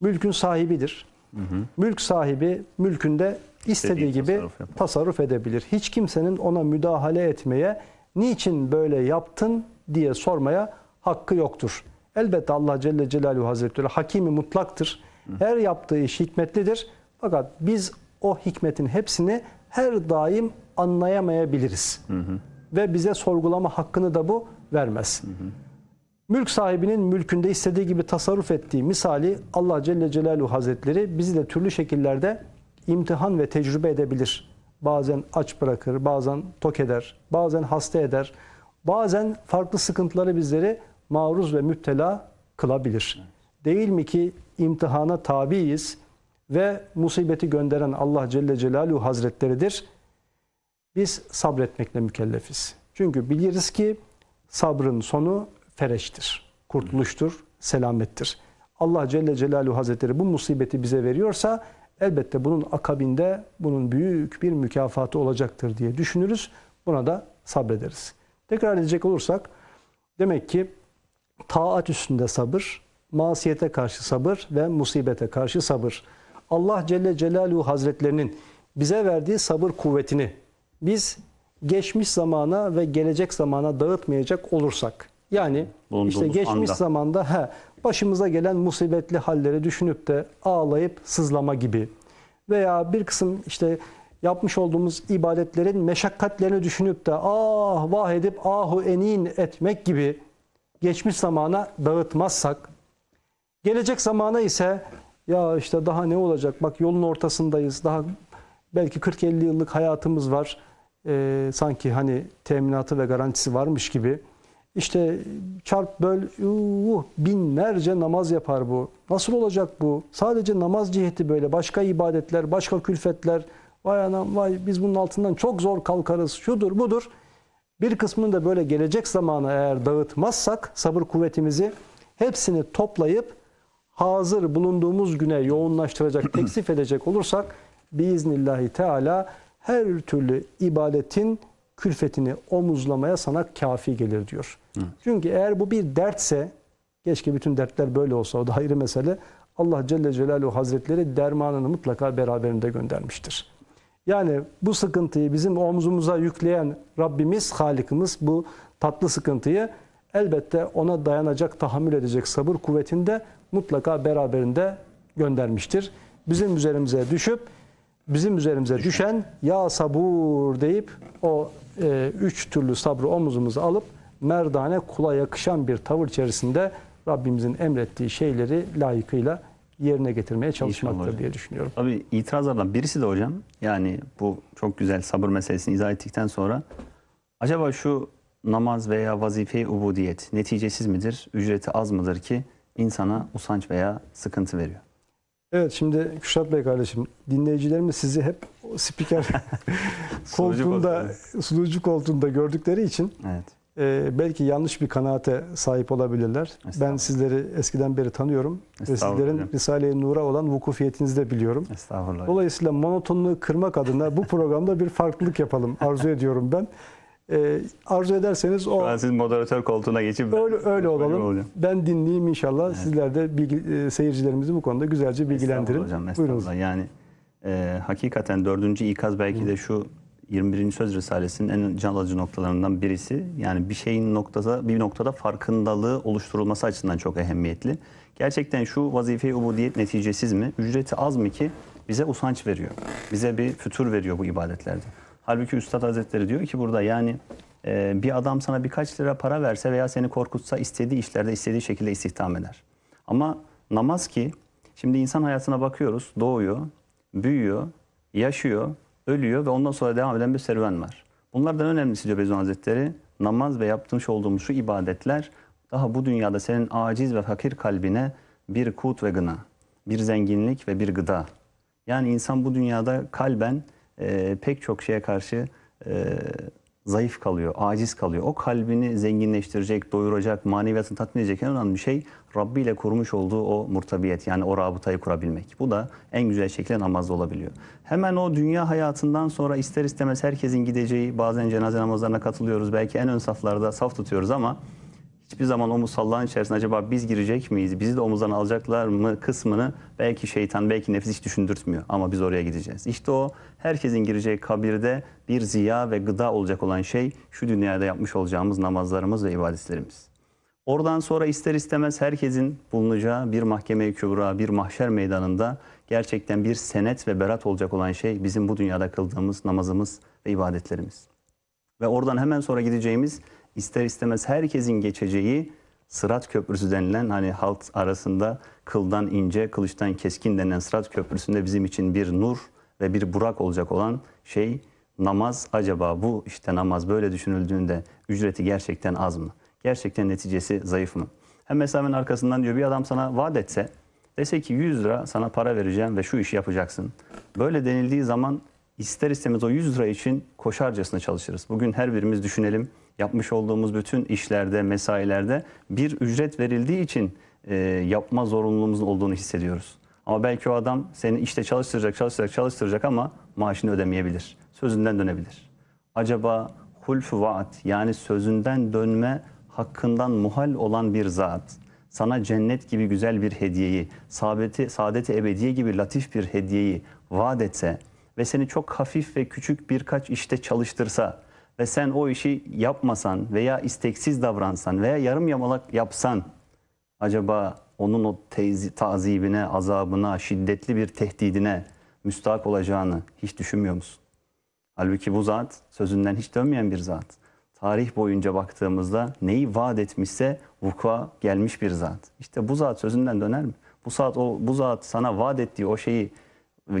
mülkün sahibidir. Hı hı. Mülk sahibi mülkünde istediği gibi tasarruf edebilir. Hiç kimsenin ona müdahale etmeye, niçin böyle yaptın diye sormaya hakkı yoktur. Elbette Allah Celle Celaluhu Hazretleri hakimi mutlaktır. Her yaptığı iş hikmetlidir. Fakat biz o hikmetin hepsini her daim anlayamayabiliriz. Hı hı. Ve bize sorgulama hakkını da bu vermez. Hı hı. Mülk sahibinin mülkünde istediği gibi tasarruf ettiği misali Allah Celle Celaluhu Hazretleri bizi de türlü şekillerde imtihan ve tecrübe edebilir. Bazen aç bırakır, bazen tok eder, bazen hasta eder, bazen farklı sıkıntıları bizleri maruz ve müptela kılabilir. Değil mi ki imtihana tabiiz ve musibeti gönderen Allah Celle Celaluhu Hazretleridir. Biz sabretmekle mükellefiz. Çünkü biliriz ki sabrın sonu fereçtir, kurtuluştur, selamettir. Allah Celle Celaluhu Hazretleri bu musibeti bize veriyorsa elbette bunun akabinde bunun büyük bir mükafatı olacaktır diye düşünürüz. Buna da sabrederiz. Tekrar edecek olursak demek ki taat üstünde sabır, masiyete karşı sabır ve musibete karşı sabır. Allah Celle Celaluhu Hazretlerinin bize verdiği sabır kuvvetini biz geçmiş zamana ve gelecek zamana dağıtmayacak olursak, yani bulunduğumuz işte geçmiş anda, zamanda başımıza gelen musibetli halleri düşünüp de ağlayıp sızlama gibi veya bir kısım işte yapmış olduğumuz ibadetlerin meşakkatlerini düşünüp de ah vah edip ahu enin etmek gibi geçmiş zamana dağıtmazsak, gelecek zamana ise ya işte daha ne olacak, bak yolun ortasındayız, daha belki 40-50 yıllık hayatımız var, sanki hani teminatı ve garantisi varmış gibi, işte çarp böl binlerce namaz yapar bu, nasıl olacak bu, sadece namaz ciheti böyle, başka ibadetler, başka külfetler, vay anam vay, biz bunun altından çok zor kalkarız, şudur budur. Bir kısmını da böyle gelecek zamana eğer dağıtmazsak sabır kuvvetimizi, hepsini toplayıp hazır bulunduğumuz güne yoğunlaştıracak, teksif edecek olursak biiznillahü teala her türlü ibadetin külfetini omuzlamaya sana kafi gelir diyor. Evet. Çünkü eğer bu bir dertse, keşke bütün dertler böyle olsa, o da ayrı mesele, Allah Celle Celaluhu Hazretleri dermanını mutlaka beraberinde göndermiştir. Yani bu sıkıntıyı bizim omzumuza yükleyen Rabbimiz, Halikimiz bu tatlı sıkıntıyı elbette ona dayanacak, tahammül edecek sabır kuvvetinde mutlaka beraberinde göndermiştir. Bizim üzerimize düşüp, bizim üzerimize düşen ya sabur deyip o üç türlü sabrı omuzumuza alıp merdane, kula yakışan bir tavır içerisinde Rabbimizin emrettiği şeyleri layıkıyla yerine getirmeye çalışmaktır diye düşünüyorum. Tabii itirazlardan birisi de hocam, yani bu çok güzel sabır meselesini izah ettikten sonra acaba şu namaz veya vazife-i ubudiyet neticesiz midir, ücreti az mıdır ki insana usanç veya sıkıntı veriyor? Evet, şimdi Kürşat Bey kardeşim, dinleyicilerimiz sizi hep spiker koltuğunda, sunucu koltuğunda gördükleri için evet, belki yanlış bir kanaate sahip olabilirler. Ben sizleri eskiden beri tanıyorum ve sizlerin Risale-i Nur'a olan vukufiyetinizi de biliyorum. Dolayısıyla monotonluğu kırmak adına bu programda bir farklılık yapalım arzu ediyorum ben. Arzu ederseniz o... Şu an siz moderatör koltuğuna geçip... Öyle olalım. Ben dinleyeyim inşallah. Evet. Sizler de seyircilerimizi bu konuda güzelce bilgilendirin. Estağfurullah hocam, estağfurullah. Yani hakikaten 4. ikaz belki de şu 21. Söz Risalesi'nin en can alıcı noktalarından birisi. Yani bir şeyin bir noktada farkındalığı oluşturulması açısından çok ehemmiyetli. Gerçekten şu vazife-i ubudiyet neticesiz mi? Ücreti az mı ki bize usanç veriyor? Bize bir fütur veriyor bu ibadetlerde. Halbuki Üstad Hazretleri diyor ki burada, yani bir adam sana birkaç lira para verse veya seni korkutsa istediği işlerde istediği şekilde istihdam eder. Ama namaz ki, şimdi insan hayatına bakıyoruz, doğuyor, büyüyor, yaşıyor, ölüyor ve ondan sonra devam eden bir serüven var. Bunlardan önemlisi diyor Bediüzzaman Hazretleri, namaz ve yapmış olduğumuz şu ibadetler daha bu dünyada senin aciz ve fakir kalbine bir kut ve gına, bir zenginlik ve bir gıda. Yani insan bu dünyada kalben pek çok şeye karşı zayıf kalıyor, aciz kalıyor. O kalbini zenginleştirecek, doyuracak, maneviyatını tatmin edecek en önemli şey Rabbi ile kurmuş olduğu o murtabiyet, yani o rabıtayı kurabilmek. Bu da en güzel şekilde namazda olabiliyor. Hemen o dünya hayatından sonra ister istemez herkesin gideceği, bazen cenaze namazlarına katılıyoruz, belki en ön saflarda saf tutuyoruz ama hiçbir zaman o musallağın içerisinde acaba biz girecek miyiz, bizi de omuzlarına alacaklar mı kısmını belki şeytan, belki nefis hiç düşündürtmüyor ama biz oraya gideceğiz. İşte o herkesin gireceği kabirde bir ziya ve gıda olacak olan şey şu dünyada yapmış olacağımız namazlarımız ve ibadetlerimiz. Oradan sonra ister istemez herkesin bulunacağı bir mahkeme-i kübra, bir mahşer meydanında gerçekten bir senet ve berat olacak olan şey bizim bu dünyada kıldığımız namazımız ve ibadetlerimiz. Ve oradan hemen sonra gideceğimiz, İster istemez herkesin geçeceği Sırat Köprüsü denilen, hani halk arasında kıldan ince, kılıçtan keskin denilen Sırat Köprüsü'nde bizim için bir nur ve bir burak olacak olan şey namaz. Acaba bu işte namaz böyle düşünüldüğünde ücreti gerçekten az mı? Gerçekten neticesi zayıf mı? Hem mesafenin arkasından diyor, bir adam sana vaat etse, dese ki 100 lira sana para vereceğim ve şu işi yapacaksın. Böyle denildiği zaman ister istemez o 100 lira için koşarcasına çalışırız. Bugün her birimiz düşünelim. Yapmış olduğumuz bütün işlerde, mesailerde bir ücret verildiği için yapma zorunluluğumuzun olduğunu hissediyoruz. Ama belki o adam seni işte çalıştıracak ama maaşını ödemeyebilir. Sözünden dönebilir. Acaba hulf-ü vaat, yani sözünden dönme hakkından muhal olan bir zat sana cennet gibi güzel bir hediyeyi, saadet-i ebediye gibi latif bir hediyeyi vaat etse ve seni çok hafif ve küçük birkaç işte çalıştırsa ve sen o işi yapmasan veya isteksiz davransan veya yarım yamalak yapsan, acaba onun o tazibine, azabına, şiddetli bir tehdidine müstahak olacağını hiç düşünmüyor musun? Halbuki bu zat sözünden hiç dönmeyen bir zat. Tarih boyunca baktığımızda neyi vaat etmişse vuku'a gelmiş bir zat. İşte bu zat sözünden döner mi? Bu zat sana vaat ettiği o şeyi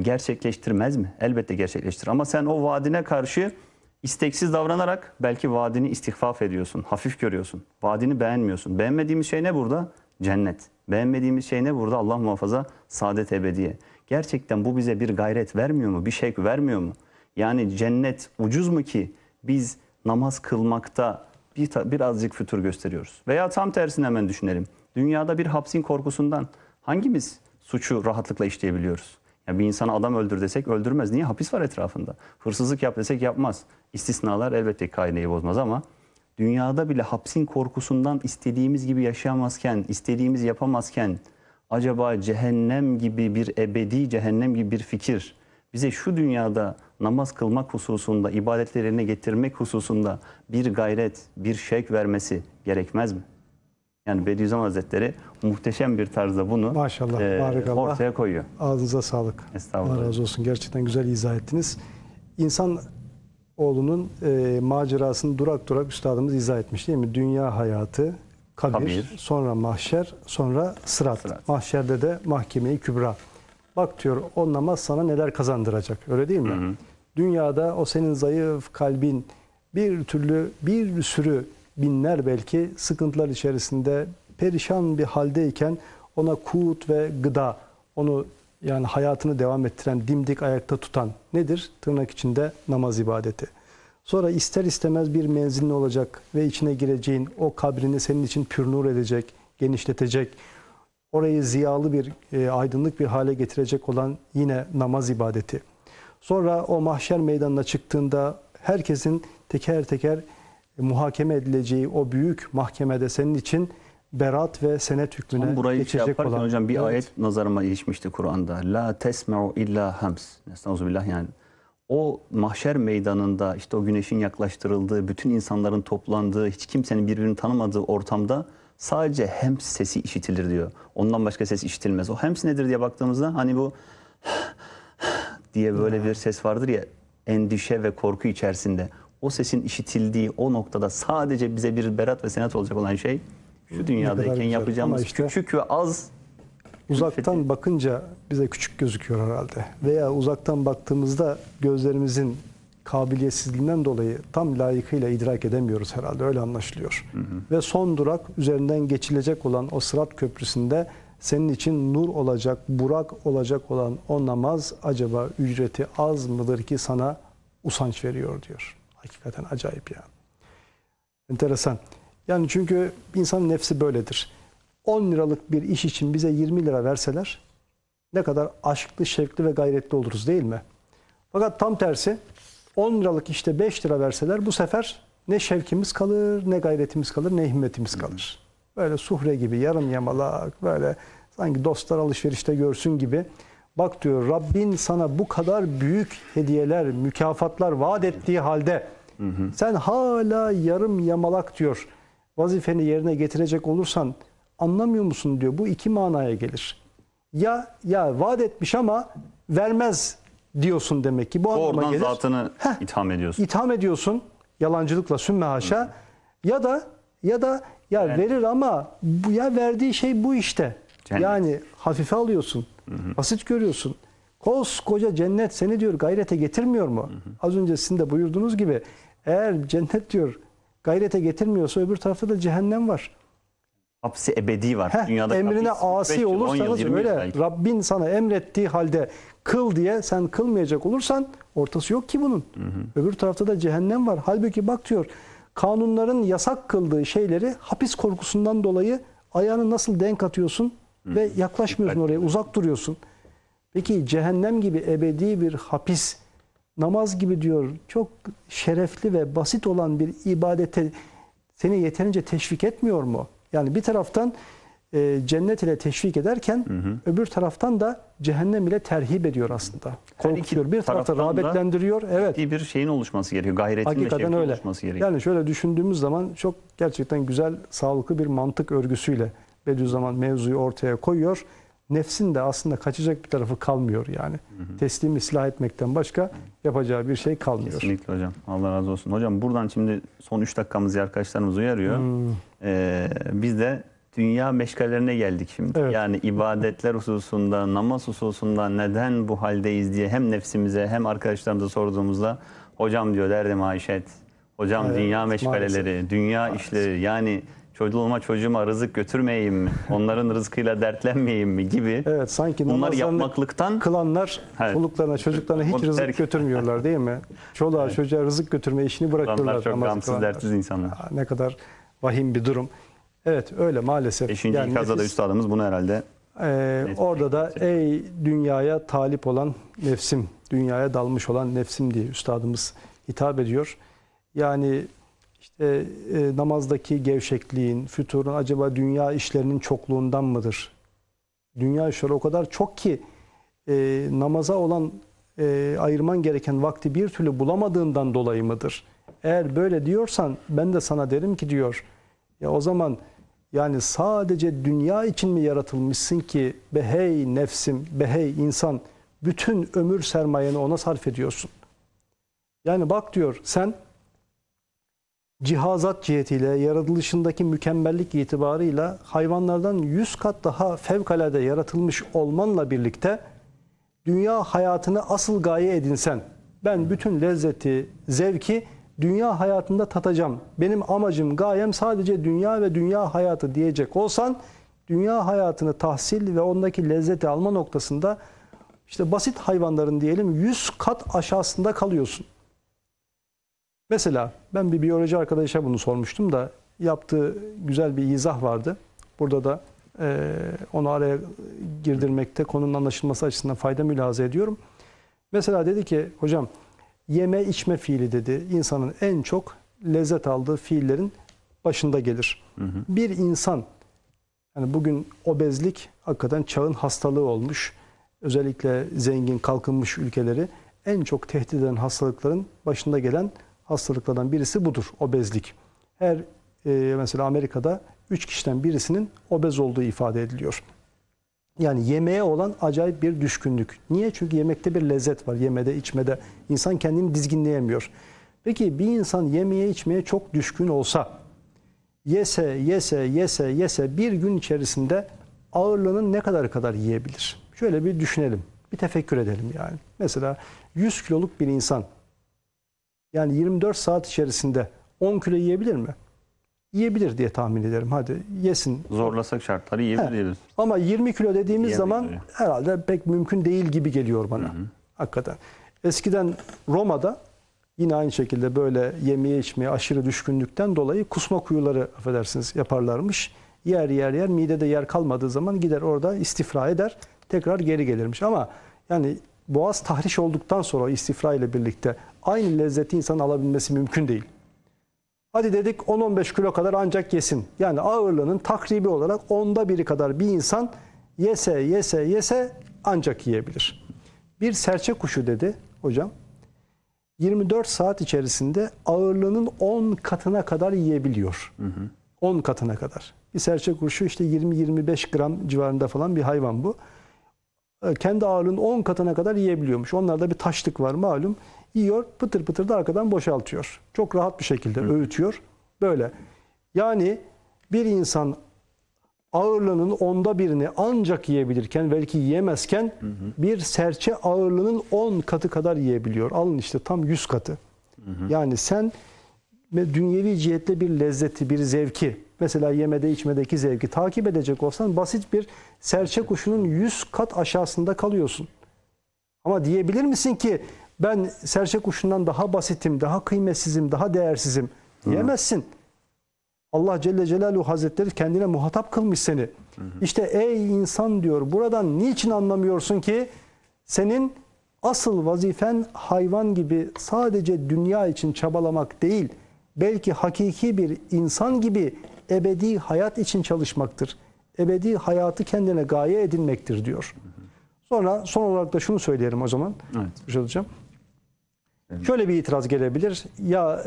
gerçekleştirmez mi? Elbette gerçekleştirir. Ama sen o vaadine karşı isteksiz davranarak belki vaadini istihfaf ediyorsun, hafif görüyorsun. Vaadini beğenmiyorsun. Beğenmediğimiz şey ne burada? Cennet. Beğenmediğimiz şey ne burada? Allah muhafaza, saadet ebediye. Gerçekten bu bize bir gayret vermiyor mu? Bir şevk vermiyor mu? Yani cennet ucuz mu ki biz namaz kılmakta birazcık fütur gösteriyoruz? Veya tam tersini hemen düşünelim. Dünyada bir hapsin korkusundan hangimiz suçu rahatlıkla işleyebiliyoruz? Ya bir insana adam öldür desek öldürmez. Niye? Hapis var etrafında. Hırsızlık yap desek yapmaz. İstisnalar elbette kaideyi bozmaz ama dünyada bile hapsin korkusundan istediğimiz gibi yaşayamazken, istediğimiz yapamazken acaba cehennem gibi bir ebedi cehennem gibi bir fikir bize şu dünyada namaz kılmak hususunda, ibadetlerini getirmek hususunda bir gayret, bir şevk vermesi gerekmez mi? Yani Bediüzzaman Hazretleri muhteşem bir tarzda bunu maşallah, ortaya koyuyor. Ağzınıza sağlık. Estağfurullah. Allah razı olsun. Gerçekten güzel izah ettiniz. İnsan oğlunun macerasını durak durak üstadımız izah etmiş değil mi? Dünya hayatı, kabir, sonra mahşer, sonra sırat. Mahşerde de mahkeme-i kübra. Bak diyor, o namaz sana neler kazandıracak, öyle değil mi? Hı hı. Dünyada o senin zayıf kalbin bir sürü binler belki sıkıntılar içerisinde perişan bir haldeyken ona kuvvet ve gıda, onu yani hayatını devam ettiren, dimdik ayakta tutan nedir? Tırnak içinde namaz ibadeti. Sonra ister istemez bir menzilin olacak ve içine gireceğin o kabrini senin için pürnur edecek, genişletecek, orayı ziyalı bir, aydınlık bir hale getirecek olan yine namaz ibadeti. Sonra o mahşer meydanına çıktığında herkesin teker teker muhakeme edileceği o büyük mahkemede senin için beraat ve senet hükmüne geçecek olan. Hocam bir ayet nazarıma ilişmişti Kur'an'da. La tesme'u illa hams. Estağfurullah yani. O mahşer meydanında işte o güneşin yaklaştırıldığı, bütün insanların toplandığı, hiç kimsenin birbirini tanımadığı ortamda sadece hems sesi işitilir diyor. Ondan başka ses işitilmez. O hems nedir diye baktığımızda hani bu diye böyle bir ses vardır ya, endişe ve korku içerisinde. O sesin işitildiği o noktada sadece bize bir berat ve senet olacak olan şey şu dünyadayken yapacağımız işte, küçük ve az. Uzaktan bakınca bize küçük gözüküyor herhalde. Veya uzaktan baktığımızda gözlerimizin kabiliyetsizliğinden dolayı tam layıkıyla idrak edemiyoruz herhalde. Öyle anlaşılıyor. Hı hı. Ve son durak üzerinden geçilecek olan o Sırat Köprüsü'nde senin için nur olacak, burak olacak olan o namaz acaba ücreti az mıdır ki sana usanç veriyor diyor. Hakikaten acayip ya. Enteresan. Yani çünkü insanın nefsi böyledir. 10 liralık bir iş için bize 20 lira verseler ne kadar aşklı, şevkli ve gayretli oluruz değil mi? Fakat tam tersi 10 liralık işte 5 lira verseler bu sefer ne şevkimiz kalır, ne gayretimiz kalır, ne himmetimiz kalır. Böyle suhre gibi yarım yamalak, böyle sanki dostlar alışverişte görsün gibi. Bak diyor, Rabbin sana bu kadar büyük hediyeler, mükafatlar vaat ettiği halde sen hala yarım yamalak diyor vazifeni yerine getirecek olursan anlamıyor musun diyor. Bu iki manaya gelir. Ya vaat etmiş ama vermez diyorsun demek ki. Bu anlama gelir. Oradan zatını itham ediyorsun. İtham ediyorsun yalancılıkla, sümme haşa. Ya evet, verir ama ya verdiği şey bu işte. Cennet. Yani hafife alıyorsun. Basit görüyorsun. Koskoca cennet seni diyor gayrete getirmiyor mu? Az önce sizin de buyurduğunuz gibi eğer cennet diyor gayrete getirmiyorsa öbür tarafta da cehennem var. Hapsi ebedi var. Dünyada emrine asi olursanız böyle Rabbin sana emrettiği halde kıl diye sen kılmayacak olursan ortası yok ki bunun. Öbür tarafta da cehennem var. Halbuki bak diyor kanunların yasak kıldığı şeyleri hapis korkusundan dolayı ayağını nasıl denk atıyorsun? Ve yaklaşmıyorsun oraya, uzak duruyorsun. Peki cehennem gibi ebedi bir hapis, namaz gibi diyor çok şerefli ve basit olan bir ibadete seni yeterince teşvik etmiyor mu? Yani bir taraftan cennet ile teşvik ederken öbür taraftan da cehennem ile terhip ediyor aslında. Korkutuyor. Bir tarafta rağbetlendiriyor. Evet. Bir şeyin oluşması gerekiyor. Gayretin de oluşması gerekiyor. Yani şöyle düşündüğümüz zaman çok gerçekten güzel, sağlıklı bir mantık örgüsüyle Bediüzzaman mevzuyu ortaya koyuyor. Nefsin de aslında kaçacak bir tarafı kalmıyor yani. Teslimi ıslah etmekten başka yapacağı bir şey kalmıyor. Kesinlikle hocam. Allah razı olsun. Hocam buradan şimdi son 3 dakikamızı arkadaşlarımız uyarıyor. Biz de dünya meşgallerine geldik şimdi. Evet. Yani ibadetler hususunda, namaz hususunda neden bu haldeyiz diye hem nefsimize hem arkadaşlarımıza sorduğumuzda hocam diyor derdi maişet. Hocam evet, dünya meşgaleleri, maalesef. Dünya işleri yani... Çoluğuma çocuğuma rızık götürmeyeyim mi? Onların rızkıyla dertlenmeyeyim mi? Gibi. Evet, sanki bunlar yapmaklıktan kılanlar çoluklarına çocuklarına hiç rızık götürmüyorlar değil mi? Çoluğa çocuğa rızık götürme işini bırakıyorlar. Onlar çok gamsız dertsiz insanlar. Ya, ne kadar vahim bir durum. Evet öyle maalesef. 5. Yani ikazda da üstadımız bunu herhalde. Orada da ey dünyaya talip olan nefsim, dünyaya dalmış olan nefsim diye üstadımız hitap ediyor. Yani... İşte namazdaki gevşekliğin, füturun acaba dünya işlerinin çokluğundan mıdır? Dünya işleri o kadar çok ki namaza olan ayırman gereken vakti bir türlü bulamadığından dolayı mıdır? Eğer böyle diyorsan ben de sana derim ki diyor ya o zaman yani sadece dünya için mi yaratılmışsın ki be hey nefsim, be hey insan bütün ömür sermayeni ona sarf ediyorsun. Yani bak diyor sen cihazat cihetiyle, yaratılışındaki mükemmellik itibarıyla hayvanlardan 100 kat daha fevkalade yaratılmış olmanla birlikte dünya hayatını asıl gaye edinsen, ben bütün lezzeti, zevki dünya hayatında tatacağım, benim amacım, gayem sadece dünya ve dünya hayatı diyecek olsan, dünya hayatını tahsil ve ondaki lezzeti alma noktasında işte basit hayvanların diyelim 100 kat aşağısında kalıyorsun. Mesela ben bir biyoloji arkadaşa bunu sormuştum da yaptığı güzel bir izah vardı. Burada da onu araya girdirmekte konunun anlaşılması açısından fayda mülahaza ediyorum. Mesela dedi ki hocam yeme içme fiili dedi insanın en çok lezzet aldığı fiillerin başında gelir. Bir insan yani bugün obezlik hakikaten çağın hastalığı olmuş. Özellikle zengin kalkınmış ülkeleri en çok tehdit eden hastalıkların başında gelen hastalıklardan birisi budur, obezlik. Her mesela Amerika'da 3 kişiden birisinin obez olduğu ifade ediliyor. Yani yemeğe olan acayip bir düşkünlük. Niye? Çünkü yemekte bir lezzet var. Yemede, içmede. İnsan kendini dizginleyemiyor. Peki bir insan yemeye, içmeye çok düşkün olsa, yese bir gün içerisinde ağırlığının ne kadar yiyebilir? Şöyle bir düşünelim. Bir tefekkür edelim yani. Mesela 100 kiloluk bir insan yani 24 saat içerisinde 10 kilo yiyebilir mi? Yiyebilir diye tahmin ederim. Hadi yesin. Zorlasak şartları yiyebiliriz. Ama 20 kilo dediğimiz zaman herhalde pek mümkün değil gibi geliyor bana. Hakikaten. Eskiden Roma'da yine aynı şekilde böyle yemeye içmeye aşırı düşkünlükten dolayı kusma kuyuları affedersiniz yaparlarmış. Yer midede yer kalmadığı zaman gider orada istifra eder. Tekrar geri gelirmiş. Ama yani boğaz tahriş olduktan sonra istifra ile birlikte aynı lezzeti insan alabilmesi mümkün değil. Hadi dedik 10-15 kilo kadar ancak yesin. Yani ağırlığının takribi olarak 1/10 kadar bir insan yese ancak yiyebilir. Bir serçe kuşu dedi hocam 24 saat içerisinde ağırlığının 10 katına kadar yiyebiliyor. 10 katına kadar. Bir serçe kuşu işte 20-25 gram civarında falan bir hayvan bu. Kendi ağırlığının 10 katına kadar yiyebiliyormuş. Onlarda bir taşlık var malum. Yiyor, pıtır pıtır da arkadan boşaltıyor. Çok rahat bir şekilde öğütüyor. Böyle. Yani bir insan ağırlığının 1/10'ını ancak yiyebilirken, belki yiyemezken bir serçe ağırlığının 10 katı kadar yiyebiliyor. Alın işte tam 100 katı. Yani sen dünyevi cihetle bir lezzeti, bir zevki, mesela yemede içmedeki zevki takip edecek olsan basit bir serçe kuşunun 100 kat aşağısında kalıyorsun. Ama diyebilir misin ki ben serçe kuşundan daha basitim, daha kıymetsizim, daha değersizim diyemezsin. Allah Celle Celaluhu Hazretleri kendine muhatap kılmış seni. İşte ey insan diyor buradan niçin anlamıyorsun ki senin asıl vazifen hayvan gibi sadece dünya için çabalamak değil, belki hakiki bir insan gibi ebedi hayat için çalışmaktır. ebedi hayatı kendine gaye edinmektir diyor. Sonra son olarak da şunu söyleyelim o zaman. Evet. Şöyle bir itiraz gelebilir. Ya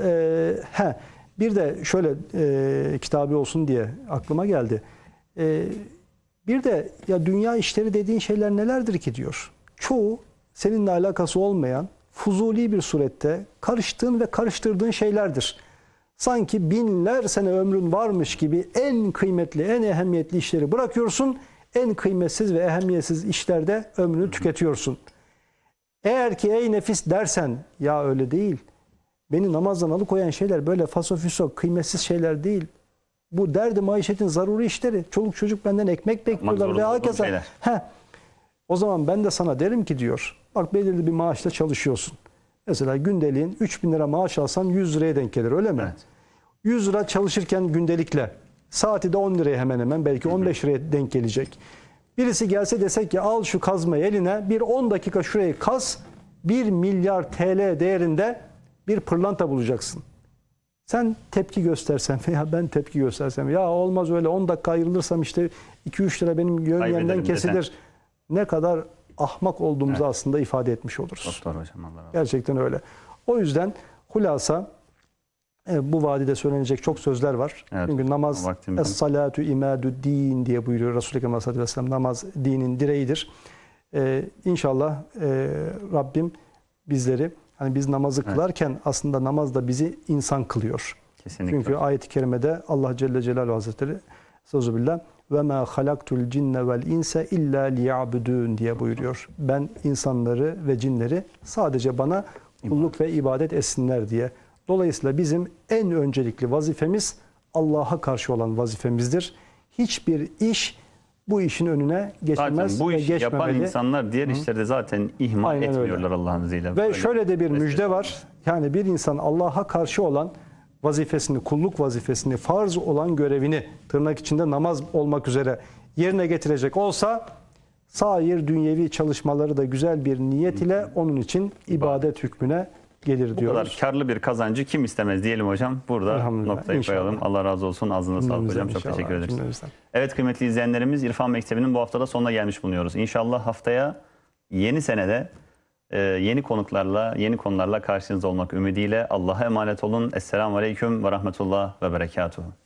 bir de şöyle kitabı olsun diye aklıma geldi. Bir de ya dünya işleri dediğin şeyler nelerdir ki diyor. Çoğu seninle alakası olmayan fuzuli bir surette karıştığın ve karıştırdığın şeylerdir. Sanki binler sene ömrün varmış gibi en kıymetli, en ehemmiyetli işleri bırakıyorsun. En kıymetsiz ve ehemmiyetsiz işlerde ömrünü tüketiyorsun. Eğer ki ey nefis dersen, ya öyle değil. Beni namazdan alıkoyan şeyler böyle fasofiso, kıymetsiz şeyler değil. Bu derdi maişetin zaruri işleri. Çoluk çocuk benden ekmek bekliyorlar ve hakeza. O zaman ben de sana derim ki diyor, bak belirli bir maaşla çalışıyorsun. Mesela gündeliğin 3000 lira maaş alsan 100 liraya denk gelir, öyle mi? Evet. 100 lira çalışırken gündelikle. Saati de 10 liraya hemen hemen, belki 15 liraya denk gelecek. Birisi gelse desek ki al şu kazmayı eline, bir 10 dakika şurayı kaz, 1 milyar TL değerinde bir pırlanta bulacaksın. Sen tepki göstersen veya ben tepki göstersem, ya olmaz öyle 10 dakika ayrılırsam işte 2-3 lira benim yönümden kesilir. Desen. Ne kadar ahmak olduğumuzu aslında ifade etmiş oluruz. Doktor hocam, Allah Allah. Gerçekten öyle. O yüzden hulasa, bu vadide söylenecek çok sözler var. Evet, çünkü namaz, es-salatu imadu din diye buyuruyor Resulü'l-Kerim Aleyhisselatü Vesselam. Namaz dinin direğidir. İnşallah Rabbim bizleri, hani biz namazı kılarken aslında namaz da bizi insan kılıyor. Kesinlikle. Çünkü ayet-i kerimede Allah Celle Celaluhu Hazretleri sözübillah ve ma halaktul cinne vel inse illa liya'budun diye buyuruyor. Ben insanları ve cinleri sadece bana kulluk ve ibadet etsinler diye. Dolayısıyla bizim en öncelikli vazifemiz Allah'a karşı olan vazifemizdir. Hiçbir iş bu işin önüne geçmez zaten bu ve geçmemeli. Yapan insanlar diğer işlerde zaten ihmal etmiyorlar Allah'ın izniyle. Ve öyle şöyle de bir müjde var. Yani bir insan Allah'a karşı olan vazifesini, kulluk vazifesini, farz olan görevini, tırnak içinde namaz olmak üzere yerine getirecek olsa, sair dünyevi çalışmaları da güzel bir niyet ile onun için ibadet hükmüne gelir diyoruz. Bu kadar karlı bir kazancı kim istemez diyelim hocam. Burada noktayı koyalım. Allah razı olsun. Ağzına sağlık hocam. Çok teşekkür ederiz. Evet kıymetli izleyenlerimiz, İrfan Mektebi'nin bu haftada sonuna gelmiş bulunuyoruz. İnşallah haftaya yeni senede yeni konuklarla, yeni konularla karşınızda olmak ümidiyle Allah'a emanet olun. Esselamu Aleyküm ve Rahmetullah ve Berekatuhu.